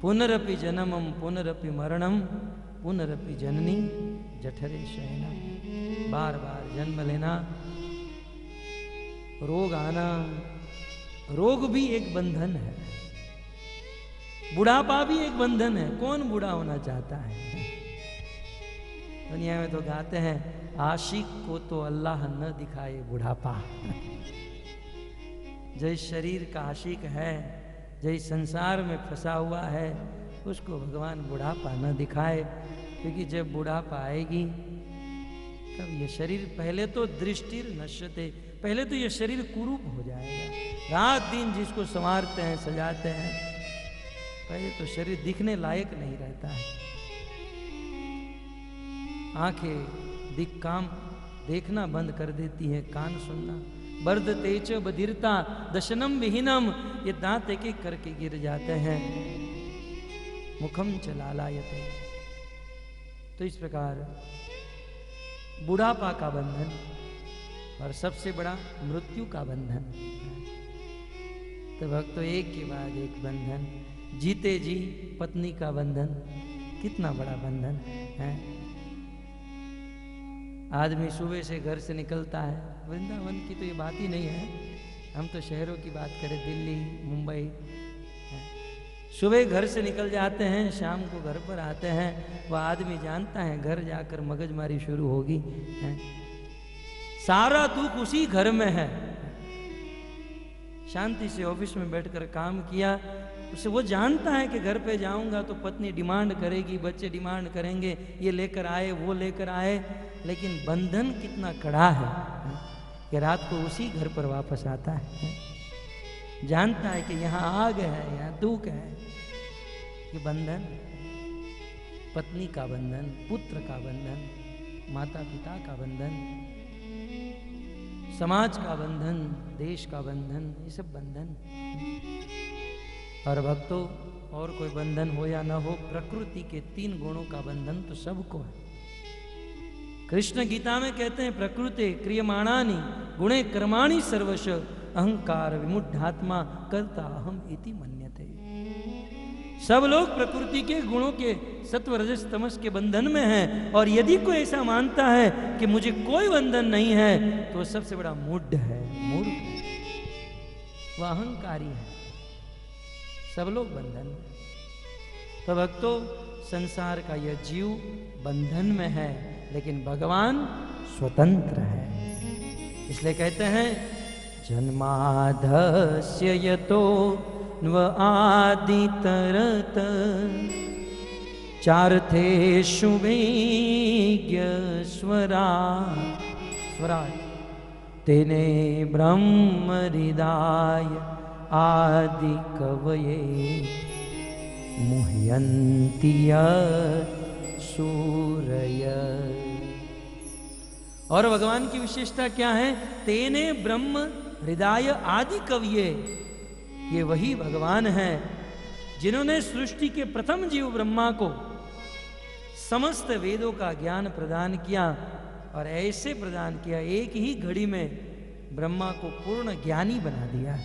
पुनरपि जन्मम पुनरपि मरणम पुनरपि जननी जठरे शयनम। बार बार जन्म लेना, रोग आना, रोग भी एक बंधन है, बुढ़ापा भी एक बंधन है। कौन बूढ़ा होना चाहता है? दुनिया में तो गाते हैं, आशिक को तो अल्लाह न दिखाए बुढ़ापा। जो इस शरीर का आशिक है, जो इस संसार में फंसा हुआ है, उसको भगवान बुढ़ापा न दिखाए, क्योंकि जब बुढ़ापा आएगी तब ये शरीर, पहले तो दृष्टिर नश्यते, पहले तो ये शरीर कुरूप हो जाएगा। रात दिन जिसको संवारते हैं, सजाते हैं, पहले तो शरीर दिखने लायक नहीं रहता है। आंखें दिख काम देखना बंद कर देती है, कान सुनना, बर्द तेज बधिरता, दशनम विहीनम, ये दांत एक एक करके गिर जाते हैं, मुखम चलालायते। तो इस प्रकार बुढ़ापा का बंधन, और सबसे बड़ा मृत्यु का बंधन। तो भक्तों, एक के बाद एक बंधन, जीते जी पत्नी का बंधन, कितना बड़ा बंधन है। आदमी सुबह से घर से निकलता है, वृंदावन की तो ये बात ही नहीं है, हम तो शहरों की बात करें, दिल्ली, मुंबई, सुबह घर से निकल जाते हैं, शाम को घर पर आते हैं। वह आदमी जानता है घर जाकर मगजमारी शुरू होगी, है? सारा दुख उसी घर में है। शांति से ऑफिस में बैठकर काम किया, उसे वो जानता है कि घर पे जाऊंगा तो पत्नी डिमांड करेगी, बच्चे डिमांड करेंगे, ये लेकर आए, वो लेकर आए, लेकिन बंधन कितना कड़ा है कि रात को उसी घर पर वापस आता है। जानता है कि यहाँ आग है, यहाँ दुख है। ये बंधन, पत्नी का बंधन, पुत्र का बंधन, माता पिता का बंधन, समाज का बंधन, देश का बंधन, ये सब बंधन। और भक्तों, और कोई बंधन हो या ना हो, प्रकृति के तीन गुणों का बंधन तो सबको है। कृष्ण गीता में कहते हैं, प्रकृते क्रियमाणानि गुणे कर्माणि सर्वश अहंकार विमुढ़ात्मा कर्ता अहम इति मन्यते। सब लोग प्रकृति के गुणों के सत्व रजस तमस के बंधन में हैं, और यदि कोई ऐसा मानता है कि मुझे कोई बंधन नहीं है, तो सबसे बड़ा मूढ़ है, मूर्ख है, वह अहंकारी है। सब लोग बंधन, तो भक्तों, संसार का यह जीव बंधन में है, लेकिन भगवान स्वतंत्र है। इसलिए कहते हैं जन्माधस्य यतो न्व आदितरत चार्थेषु वेज्ञ स्वरा स्वरा तेने ब्रह्म हृदाय आदि कवये मुह्यन्ति सूरय। और भगवान की विशेषता क्या है? तेने ब्रह्म हृदय आदि कवये, ये वही भगवान है जिन्होंने सृष्टि के प्रथम जीव ब्रह्मा को समस्त वेदों का ज्ञान प्रदान किया, और ऐसे प्रदान किया एक ही घड़ी में ब्रह्मा को पूर्ण ज्ञानी बना दिया।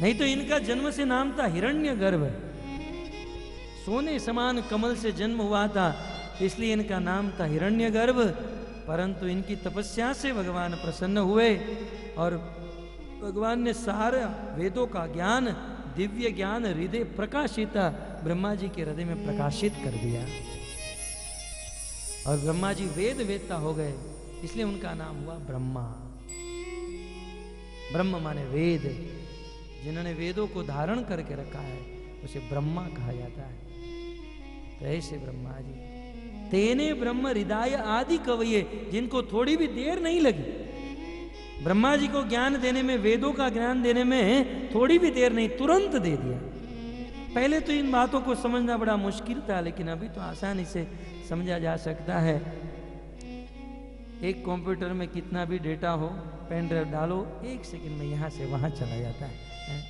नहीं तो इनका जन्म से नाम था हिरण्यगर्भ, सोने समान कमल से जन्म हुआ था, इसलिए इनका नाम था हिरण्यगर्भ। परंतु इनकी तपस्या से भगवान प्रसन्न हुए और भगवान ने सारे वेदों का ज्ञान, दिव्य ज्ञान हृदय प्रकाशित ब्रह्मा जी के हृदय में प्रकाशित कर दिया, और ब्रह्मा जी वेद वेत्ता हो गए, इसलिए उनका नाम हुआ ब्रह्मा। ब्रह्म माने वेद, जिन्होंने वेदों को धारण करके रखा है उसे ब्रह्मा कहा जाता है। तो ऐसे ब्रह्मा जी तेने ब्रह्म हृदय आदि कवये, जिनको थोड़ी भी देर नहीं लगी। ब्रह्मा जी को ज्ञान देने में, वेदों का ज्ञान देने में थोड़ी भी देर नहीं, तुरंत दे दिया। पहले तो इन बातों को समझना बड़ा मुश्किल था, लेकिन अभी तो आसानी से समझा जा सकता है। एक कंप्यूटर में कितना भी डेटा हो, पेन ड्राइव डालो, एक सेकंड में यहाँ से वहाँ चला जाता है।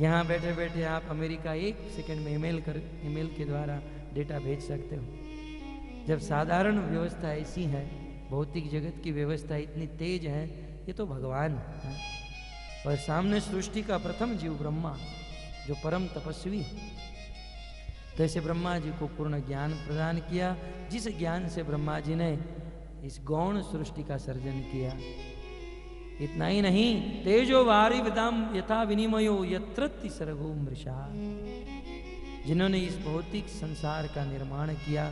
यहाँ बैठे बैठे आप अमेरिका एक सेकंड में ईमेल कर ईमेल के द्वारा डेटा भेज सकते हो। जब साधारण व्यवस्था ऐसी है, भौतिक जगत की व्यवस्था इतनी तेज है, ये तो भगवान है। और सामने सृष्टि का प्रथम जीव ब्रह्मा, जो परम तपस्वी है। तो ऐसे ब्रह्मा जी को पूर्ण ज्ञान प्रदान किया, जिस ज्ञान से ब्रह्मा जी ने इस गौण सृष्टि का सर्जन किया। इतना ही नहीं, तेजो वारी विदाम यथा विनिमयो यत्रति सर्गो मृषा, जिन्होंने इस भौतिक संसार का निर्माण किया,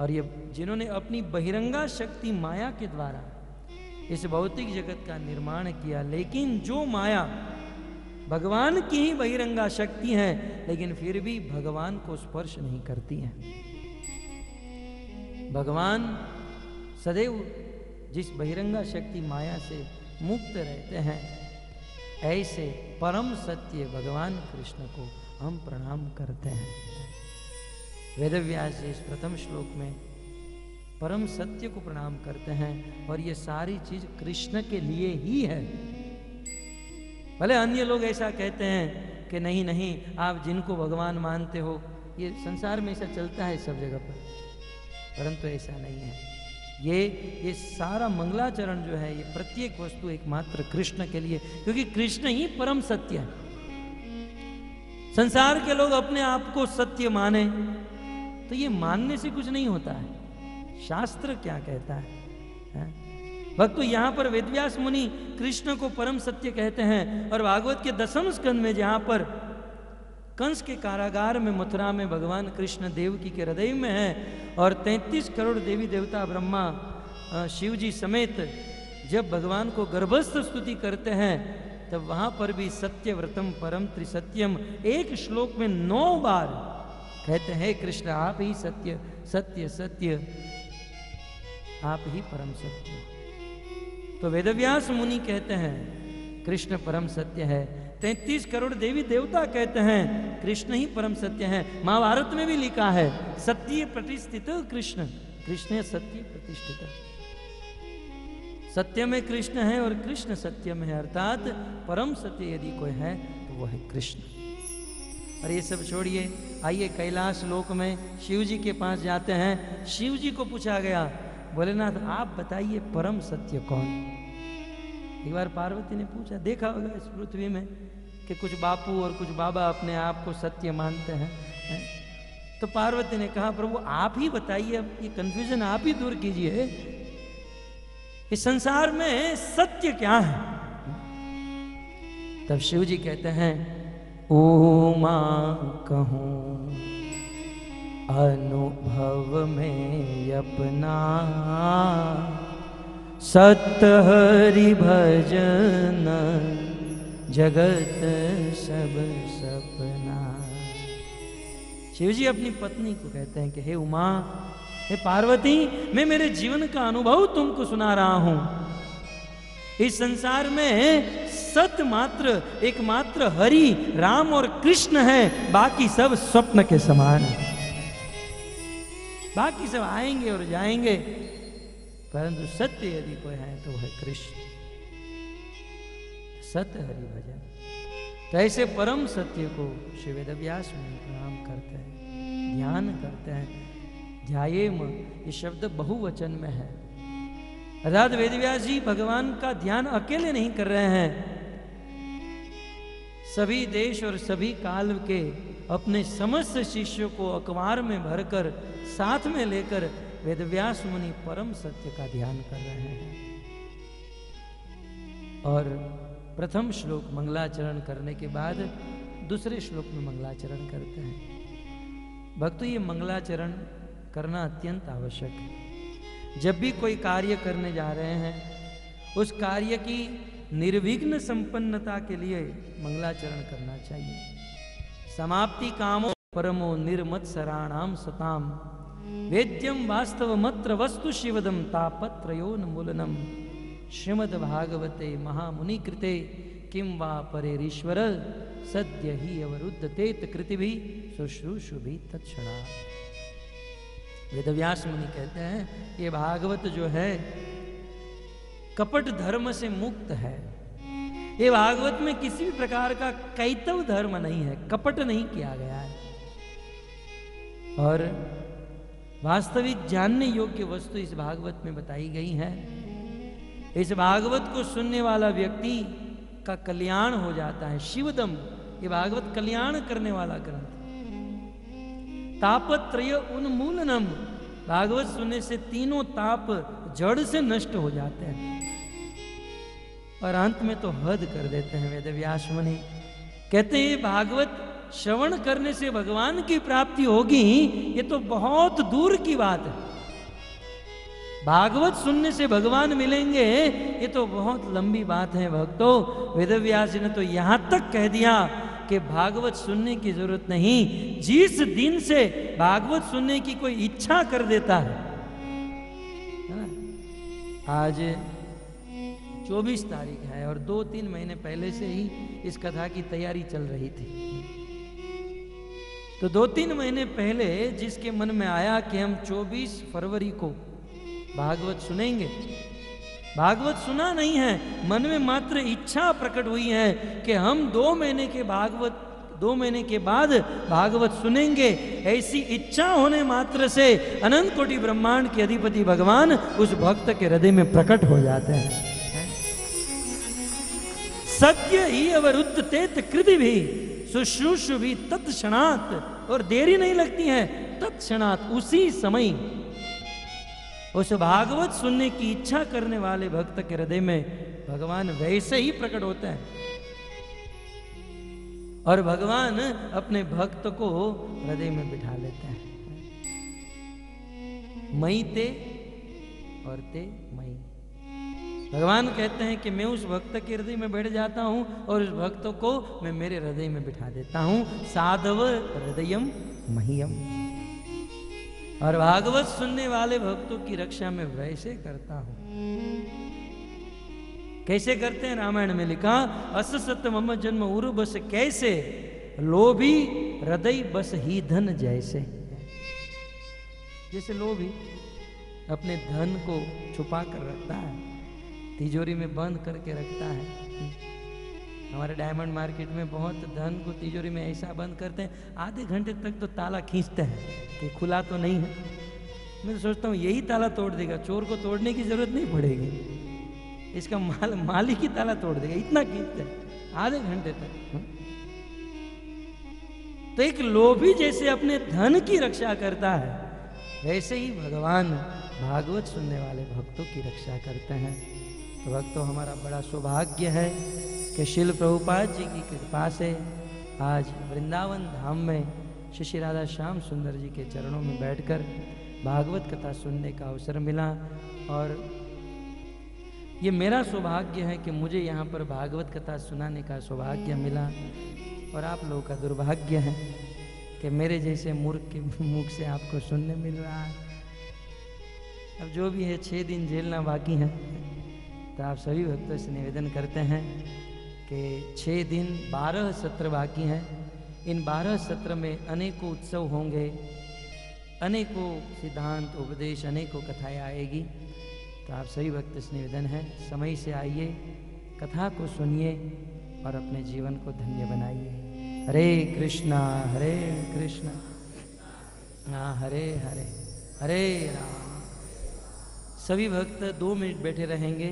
और ये जिन्होंने अपनी बहिरंगा शक्ति माया के द्वारा इस भौतिक जगत का निर्माण किया। लेकिन जो माया भगवान की ही बहिरंगा शक्ति है, लेकिन फिर भी भगवान को स्पर्श नहीं करती है। भगवान सदैव जिस बहिरंगा शक्ति माया से मुक्त रहते हैं, ऐसे परम सत्य भगवान कृष्ण को हम प्रणाम करते हैं। वेदव्यास जी इस प्रथम श्लोक में परम सत्य को प्रणाम करते हैं, और ये सारी चीज कृष्ण के लिए ही है। भले अन्य लोग ऐसा कहते हैं कि नहीं नहीं, आप जिनको भगवान मानते हो, ये संसार में ऐसा चलता है सब जगह पर, परंतु ऐसा नहीं है। ये ये सारा मंगलाचरण जो है, ये प्रत्येक वस्तु एकमात्र कृष्ण के लिए, क्योंकि कृष्ण ही परम सत्य है। संसार के लोग अपने आप को सत्य माने, तो ये मानने से कुछ नहीं होता है। शास्त्र क्या कहता है, है? भक्तों, यहाँ पर वेदव्यास मुनि कृष्ण को परम सत्य कहते हैं। और भागवत के दसम स्कंद में, जहाँ पर कंस के कारागार में मथुरा में भगवान कृष्ण देवकी के हृदय में है, और तैंतीस करोड़ देवी देवता ब्रह्मा शिव जी समेत जब भगवान को गर्भस्थ स्तुति करते हैं, तब वहाँ पर भी सत्यव्रतम परम त्रिसत्यम एक श्लोक में नौ बार कहते हैं, कृष्ण आप ही सत्य सत्य सत्य, आप ही परम सत्य। तो वेदव्यास मुनि कहते हैं कृष्ण परम सत्य है। तैंतीस करोड़ देवी देवता कहते हैं कृष्ण ही परम सत्य है। महाभारत में भी लिखा है सत्य प्रतिष्ठित कृष्ण, कृष्ण सत्य प्रतिष्ठित, सत्य में कृष्ण है और कृष्ण सत्य में है, अर्थात परम सत्य यदि कोई है तो वह है कृष्ण। और ये सब छोड़िए, आइए कैलाश लोक में शिव जी के पास जाते हैं। शिव जी को पूछा गया, भोलेनाथ आप बताइए परम सत्य कौन? एक बार पार्वती ने पूछा, देखा होगा इस पृथ्वी में कि कुछ बापू और कुछ बाबा अपने आप को सत्य मानते हैं। तो पार्वती ने कहा प्रभु आप ही बताइए, अब ये कन्फ्यूजन आप ही दूर कीजिए। इस संसार में सत्य क्या है? तब शिव जी कहते हैं ओ माँ कहूँ अनुभव में अपना, सत हरि भजन जगत सब सपना। शिव जी अपनी पत्नी को कहते हैं कि हे उमा, हे पार्वती, मैं मेरे जीवन का अनुभव तुमको सुना रहा हूं। इस संसार में सत मात्र एकमात्र हरि राम और कृष्ण हैं, बाकी सब स्वप्न के समान है। बाकी सब आएंगे और जाएंगे, परंतु सत्य यदि कोई है तो वह कृष्ण सत्य हरि भजन। तो ऐसे परम सत्य को श्री वेदव्यास मुनि प्रणाम करते हैं, ध्यान करते हैं। ध्यायेम ये शब्द बहुवचन में है, अर्थात वेदव्यास जी भगवान का ध्यान अकेले नहीं कर रहे हैं, सभी देश और सभी काल के अपने समस्त शिष्यों को अखबार में भरकर साथ में लेकर वेदव्यास मुनि परम सत्य का ध्यान कर रहे हैं। और प्रथम श्लोक मंगलाचरण करने के बाद दूसरे श्लोक में मंगलाचरण करते हैं। भक्तों, ये मंगलाचरण करना अत्यंत आवश्यक है। जब भी कोई कार्य करने जा रहे हैं, उस कार्य की निर्विघ्न संपन्नता के लिए मंगलाचरण करना चाहिए। समाप्ति कामो परमो निर्मत्सराणाम सताम, वेद्यम वास्तवमत्र वस्तु शिवदम तापत्रयोन्मूलनम, श्रीमद भागवते महामुनि कृते किं वा परेरीश्वर सद्य ही अवरुद्धते तकृतिभिः शुश्रूषुभिः तत्क्षणात्। वेदव्यास मुनि कहते हैं ये भागवत जो है कपट धर्म से मुक्त है। ये भागवत में किसी भी प्रकार का कैतव धर्म नहीं है, कपट नहीं किया गया है, और वास्तविक जानने योग्य वस्तु इस भागवत में बताई गई है। इस भागवत को सुनने वाला व्यक्ति का कल्याण हो जाता है। शिवदम, ये भागवत कल्याण करने वाला ग्रंथ। तापत्रय उन्मूलनम, भागवत सुनने से तीनों ताप जड़ से नष्ट हो जाते हैं। और अंत में तो हद कर देते हैं वेदव्यास मुनि, कहते हैं भागवत श्रवण करने से भगवान की प्राप्ति होगी, ये तो बहुत दूर की बात है। भागवत सुनने से भगवान मिलेंगे, ये तो बहुत लंबी बात है। भक्तों, वेदव्यास जी ने तो यहां तक कह दिया कि भागवत सुनने की जरूरत नहीं। जिस दिन से भागवत सुनने की कोई इच्छा कर देता है, आज चौबीस तारीख है और दो तीन महीने पहले से ही इस कथा की तैयारी चल रही थी, तो दो तीन महीने पहले जिसके मन में आया कि हम चौबीस फरवरी को भागवत सुनेंगे, भागवत सुना नहीं है, मन में मात्र इच्छा प्रकट हुई है कि हम दो महीने के भागवत दो महीने के बाद भागवत सुनेंगे। ऐसी इच्छा होने मात्र से अनंत कोटि ब्रह्मांड के अधिपति भगवान उस भक्त के हृदय में प्रकट हो जाते हैं। सत्य ही अवरुद्ध तेत कृति भी शुश्रूषु भी तत्क्षणात्, और देरी नहीं लगती है, तत्क्षणात् उसी समय। उस भागवत सुनने की इच्छा करने वाले भक्त के हृदय में भगवान वैसे ही प्रकट होते हैं, और भगवान अपने भक्त को हृदय में बिठा लेते हैं। मई ते और ते मई, भगवान कहते हैं कि मैं उस भक्त के हृदय में बैठ जाता हूं और उस भक्त को मैं मेरे हृदय में बिठा देता हूं। साधव हृदयम मह्यम, और भागवत सुनने वाले भक्तों की रक्षा में वैसे करता हूं। कैसे करते हैं? रामायण में लिखा, अस सत्य मम जन्म उरु बस कैसे, लोभी हृदय बस ही धन जैसे। जैसे लोभी अपने धन को छुपा कर रखता है, तिजोरी में बंद करके रखता है। हमारे डायमंड मार्केट में बहुत धन को तिजोरी में ऐसा बंद करते हैं, आधे घंटे तक तो ताला खींचते हैं कि खुला तो नहीं है। मैं तो सोचता हूँ यही ताला तोड़ देगा, चोर को तोड़ने की जरूरत नहीं पड़ेगी, इसका माल मालिक ही ताला तोड़ देगा। इतना खींचते हैं आधे घंटे तक। तो एक लोभी जैसे अपने धन की रक्षा करता है, वैसे ही भगवान भागवत सुनने वाले भक्तों की रक्षा करते हैं। तो भक्तों, हमारा बड़ा सौभाग्य है कि श्रील प्रभुपाद जी की कृपा से आज वृंदावन धाम में श्री राधा श्याम सुंदर जी के चरणों में बैठकर भागवत कथा सुनने का अवसर मिला। और ये मेरा सौभाग्य है कि मुझे यहाँ पर भागवत कथा सुनाने का सौभाग्य मिला, और आप लोगों का दुर्भाग्य है कि मेरे जैसे मूर्ख के मुख से आपको सुनने मिल रहा है। अब जो भी है छः दिन झेलना बाकी है, तो आप सभी भक्तों से निवेदन करते हैं कि छः दिन बारह सत्र बाकी हैं। इन बारह सत्र में अनेकों उत्सव होंगे, अनेकों सिद्धांत उपदेश, अनेकों कथाएं आएगी। तो आप सभी भक्तों से निवेदन है, समय से आइए, कथा को सुनिए और अपने जीवन को धन्य बनाइए। हरे कृष्णा हरे कृष्णा हाँ हरे हरे हरे राम। सभी भक्त दो मिनट बैठे रहेंगे।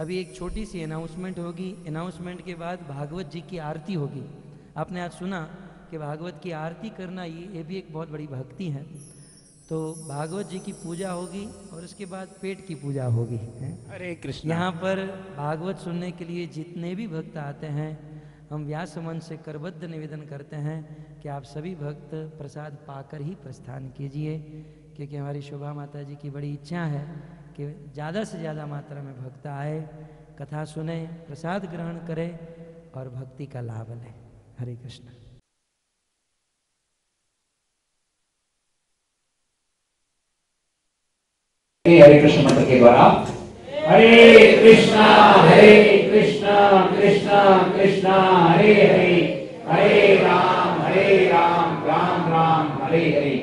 अभी एक छोटी सी अनाउंसमेंट होगी, अनाउंसमेंट के बाद भागवत जी की आरती होगी। आपने आज सुना कि भागवत की आरती करना ये ये भी एक बहुत बड़ी भक्ति है। तो भागवत जी की पूजा होगी और उसके बाद पेट की पूजा होगी। अरे कृष्ण, यहाँ पर भागवत सुनने के लिए जितने भी भक्त आते हैं, हम व्यास मन से करबद्ध निवेदन करते हैं कि आप सभी भक्त प्रसाद पाकर ही प्रस्थान कीजिए, क्योंकि हमारी शोभा माता जी की बड़ी इच्छा है कि ज़्यादा से ज़्यादा मात्रा में भक्त आए, कथा सुने, प्रसाद ग्रहण करे और भक्ति का लाभ लें। हरे कृष्ण। हरे कृष्ण मंत्र के द्वारा हरे कृष्णा हरे कृष्णा कृष्णा कृष्णा हरे हरे हरे राम हरे राम राम राम हरे हरे।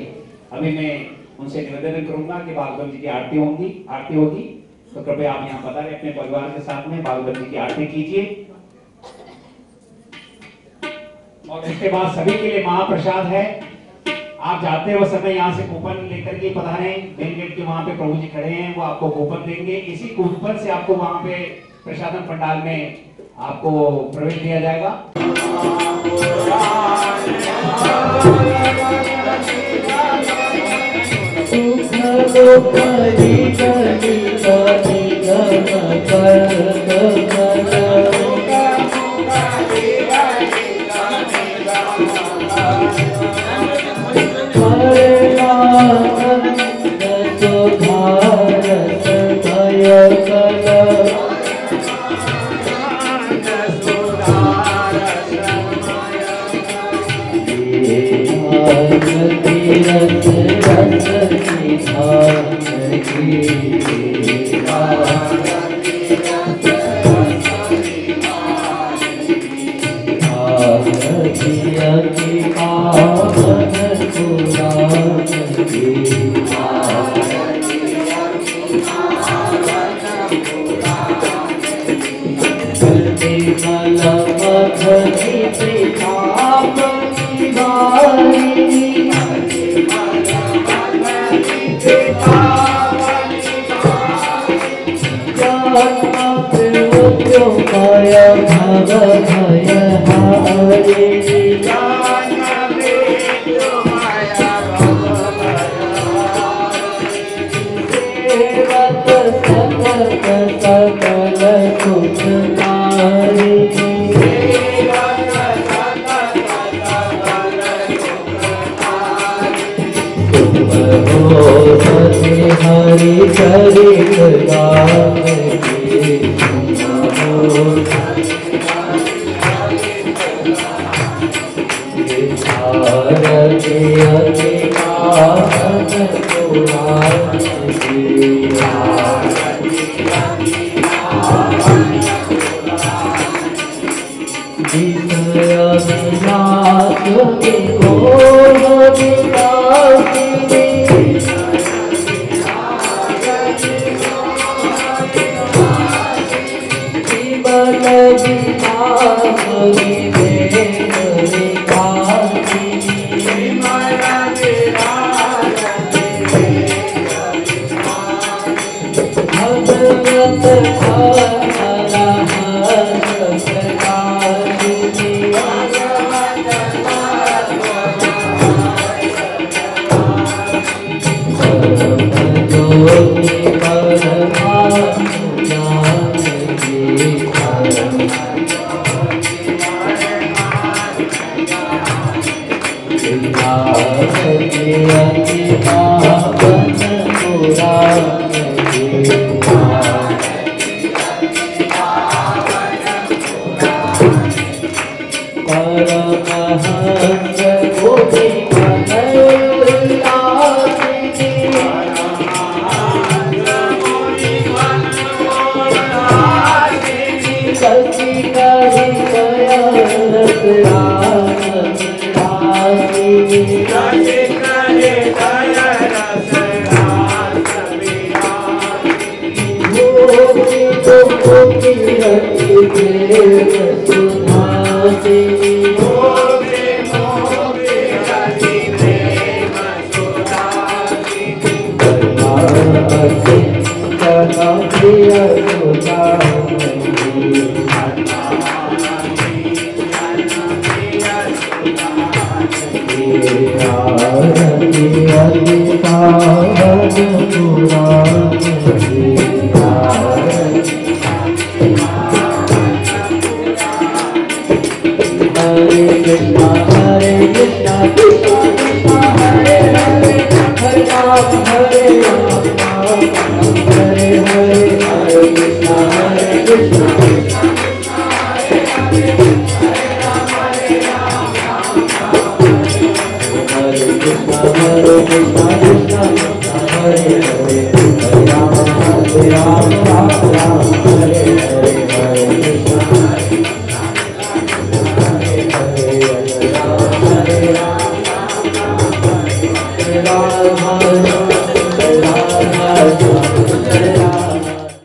अभी मैं उनसे निवेदन करूंगा कि भागवत जी की आरती होगी, आरती होगी तो कृपया आप यहाँ बता रहे अपने परिवार के साथ में भागवत जी की आरती कीजिए। और इसके बाद सभी के लिए महाप्रसाद है। आप जाते हुए समय यहाँ से कूपन लेकर के पता रहे, मेन गेट के वहां पे प्रभु जी खड़े हैं, वो आपको कूपन देंगे। इसी कूपन से आपको वहां पे प्रसादन पंडाल में आपको प्रवेश दिया जाएगा। गोपी कली कली गम कर Hare Krishna, Hare Krishna, Krishna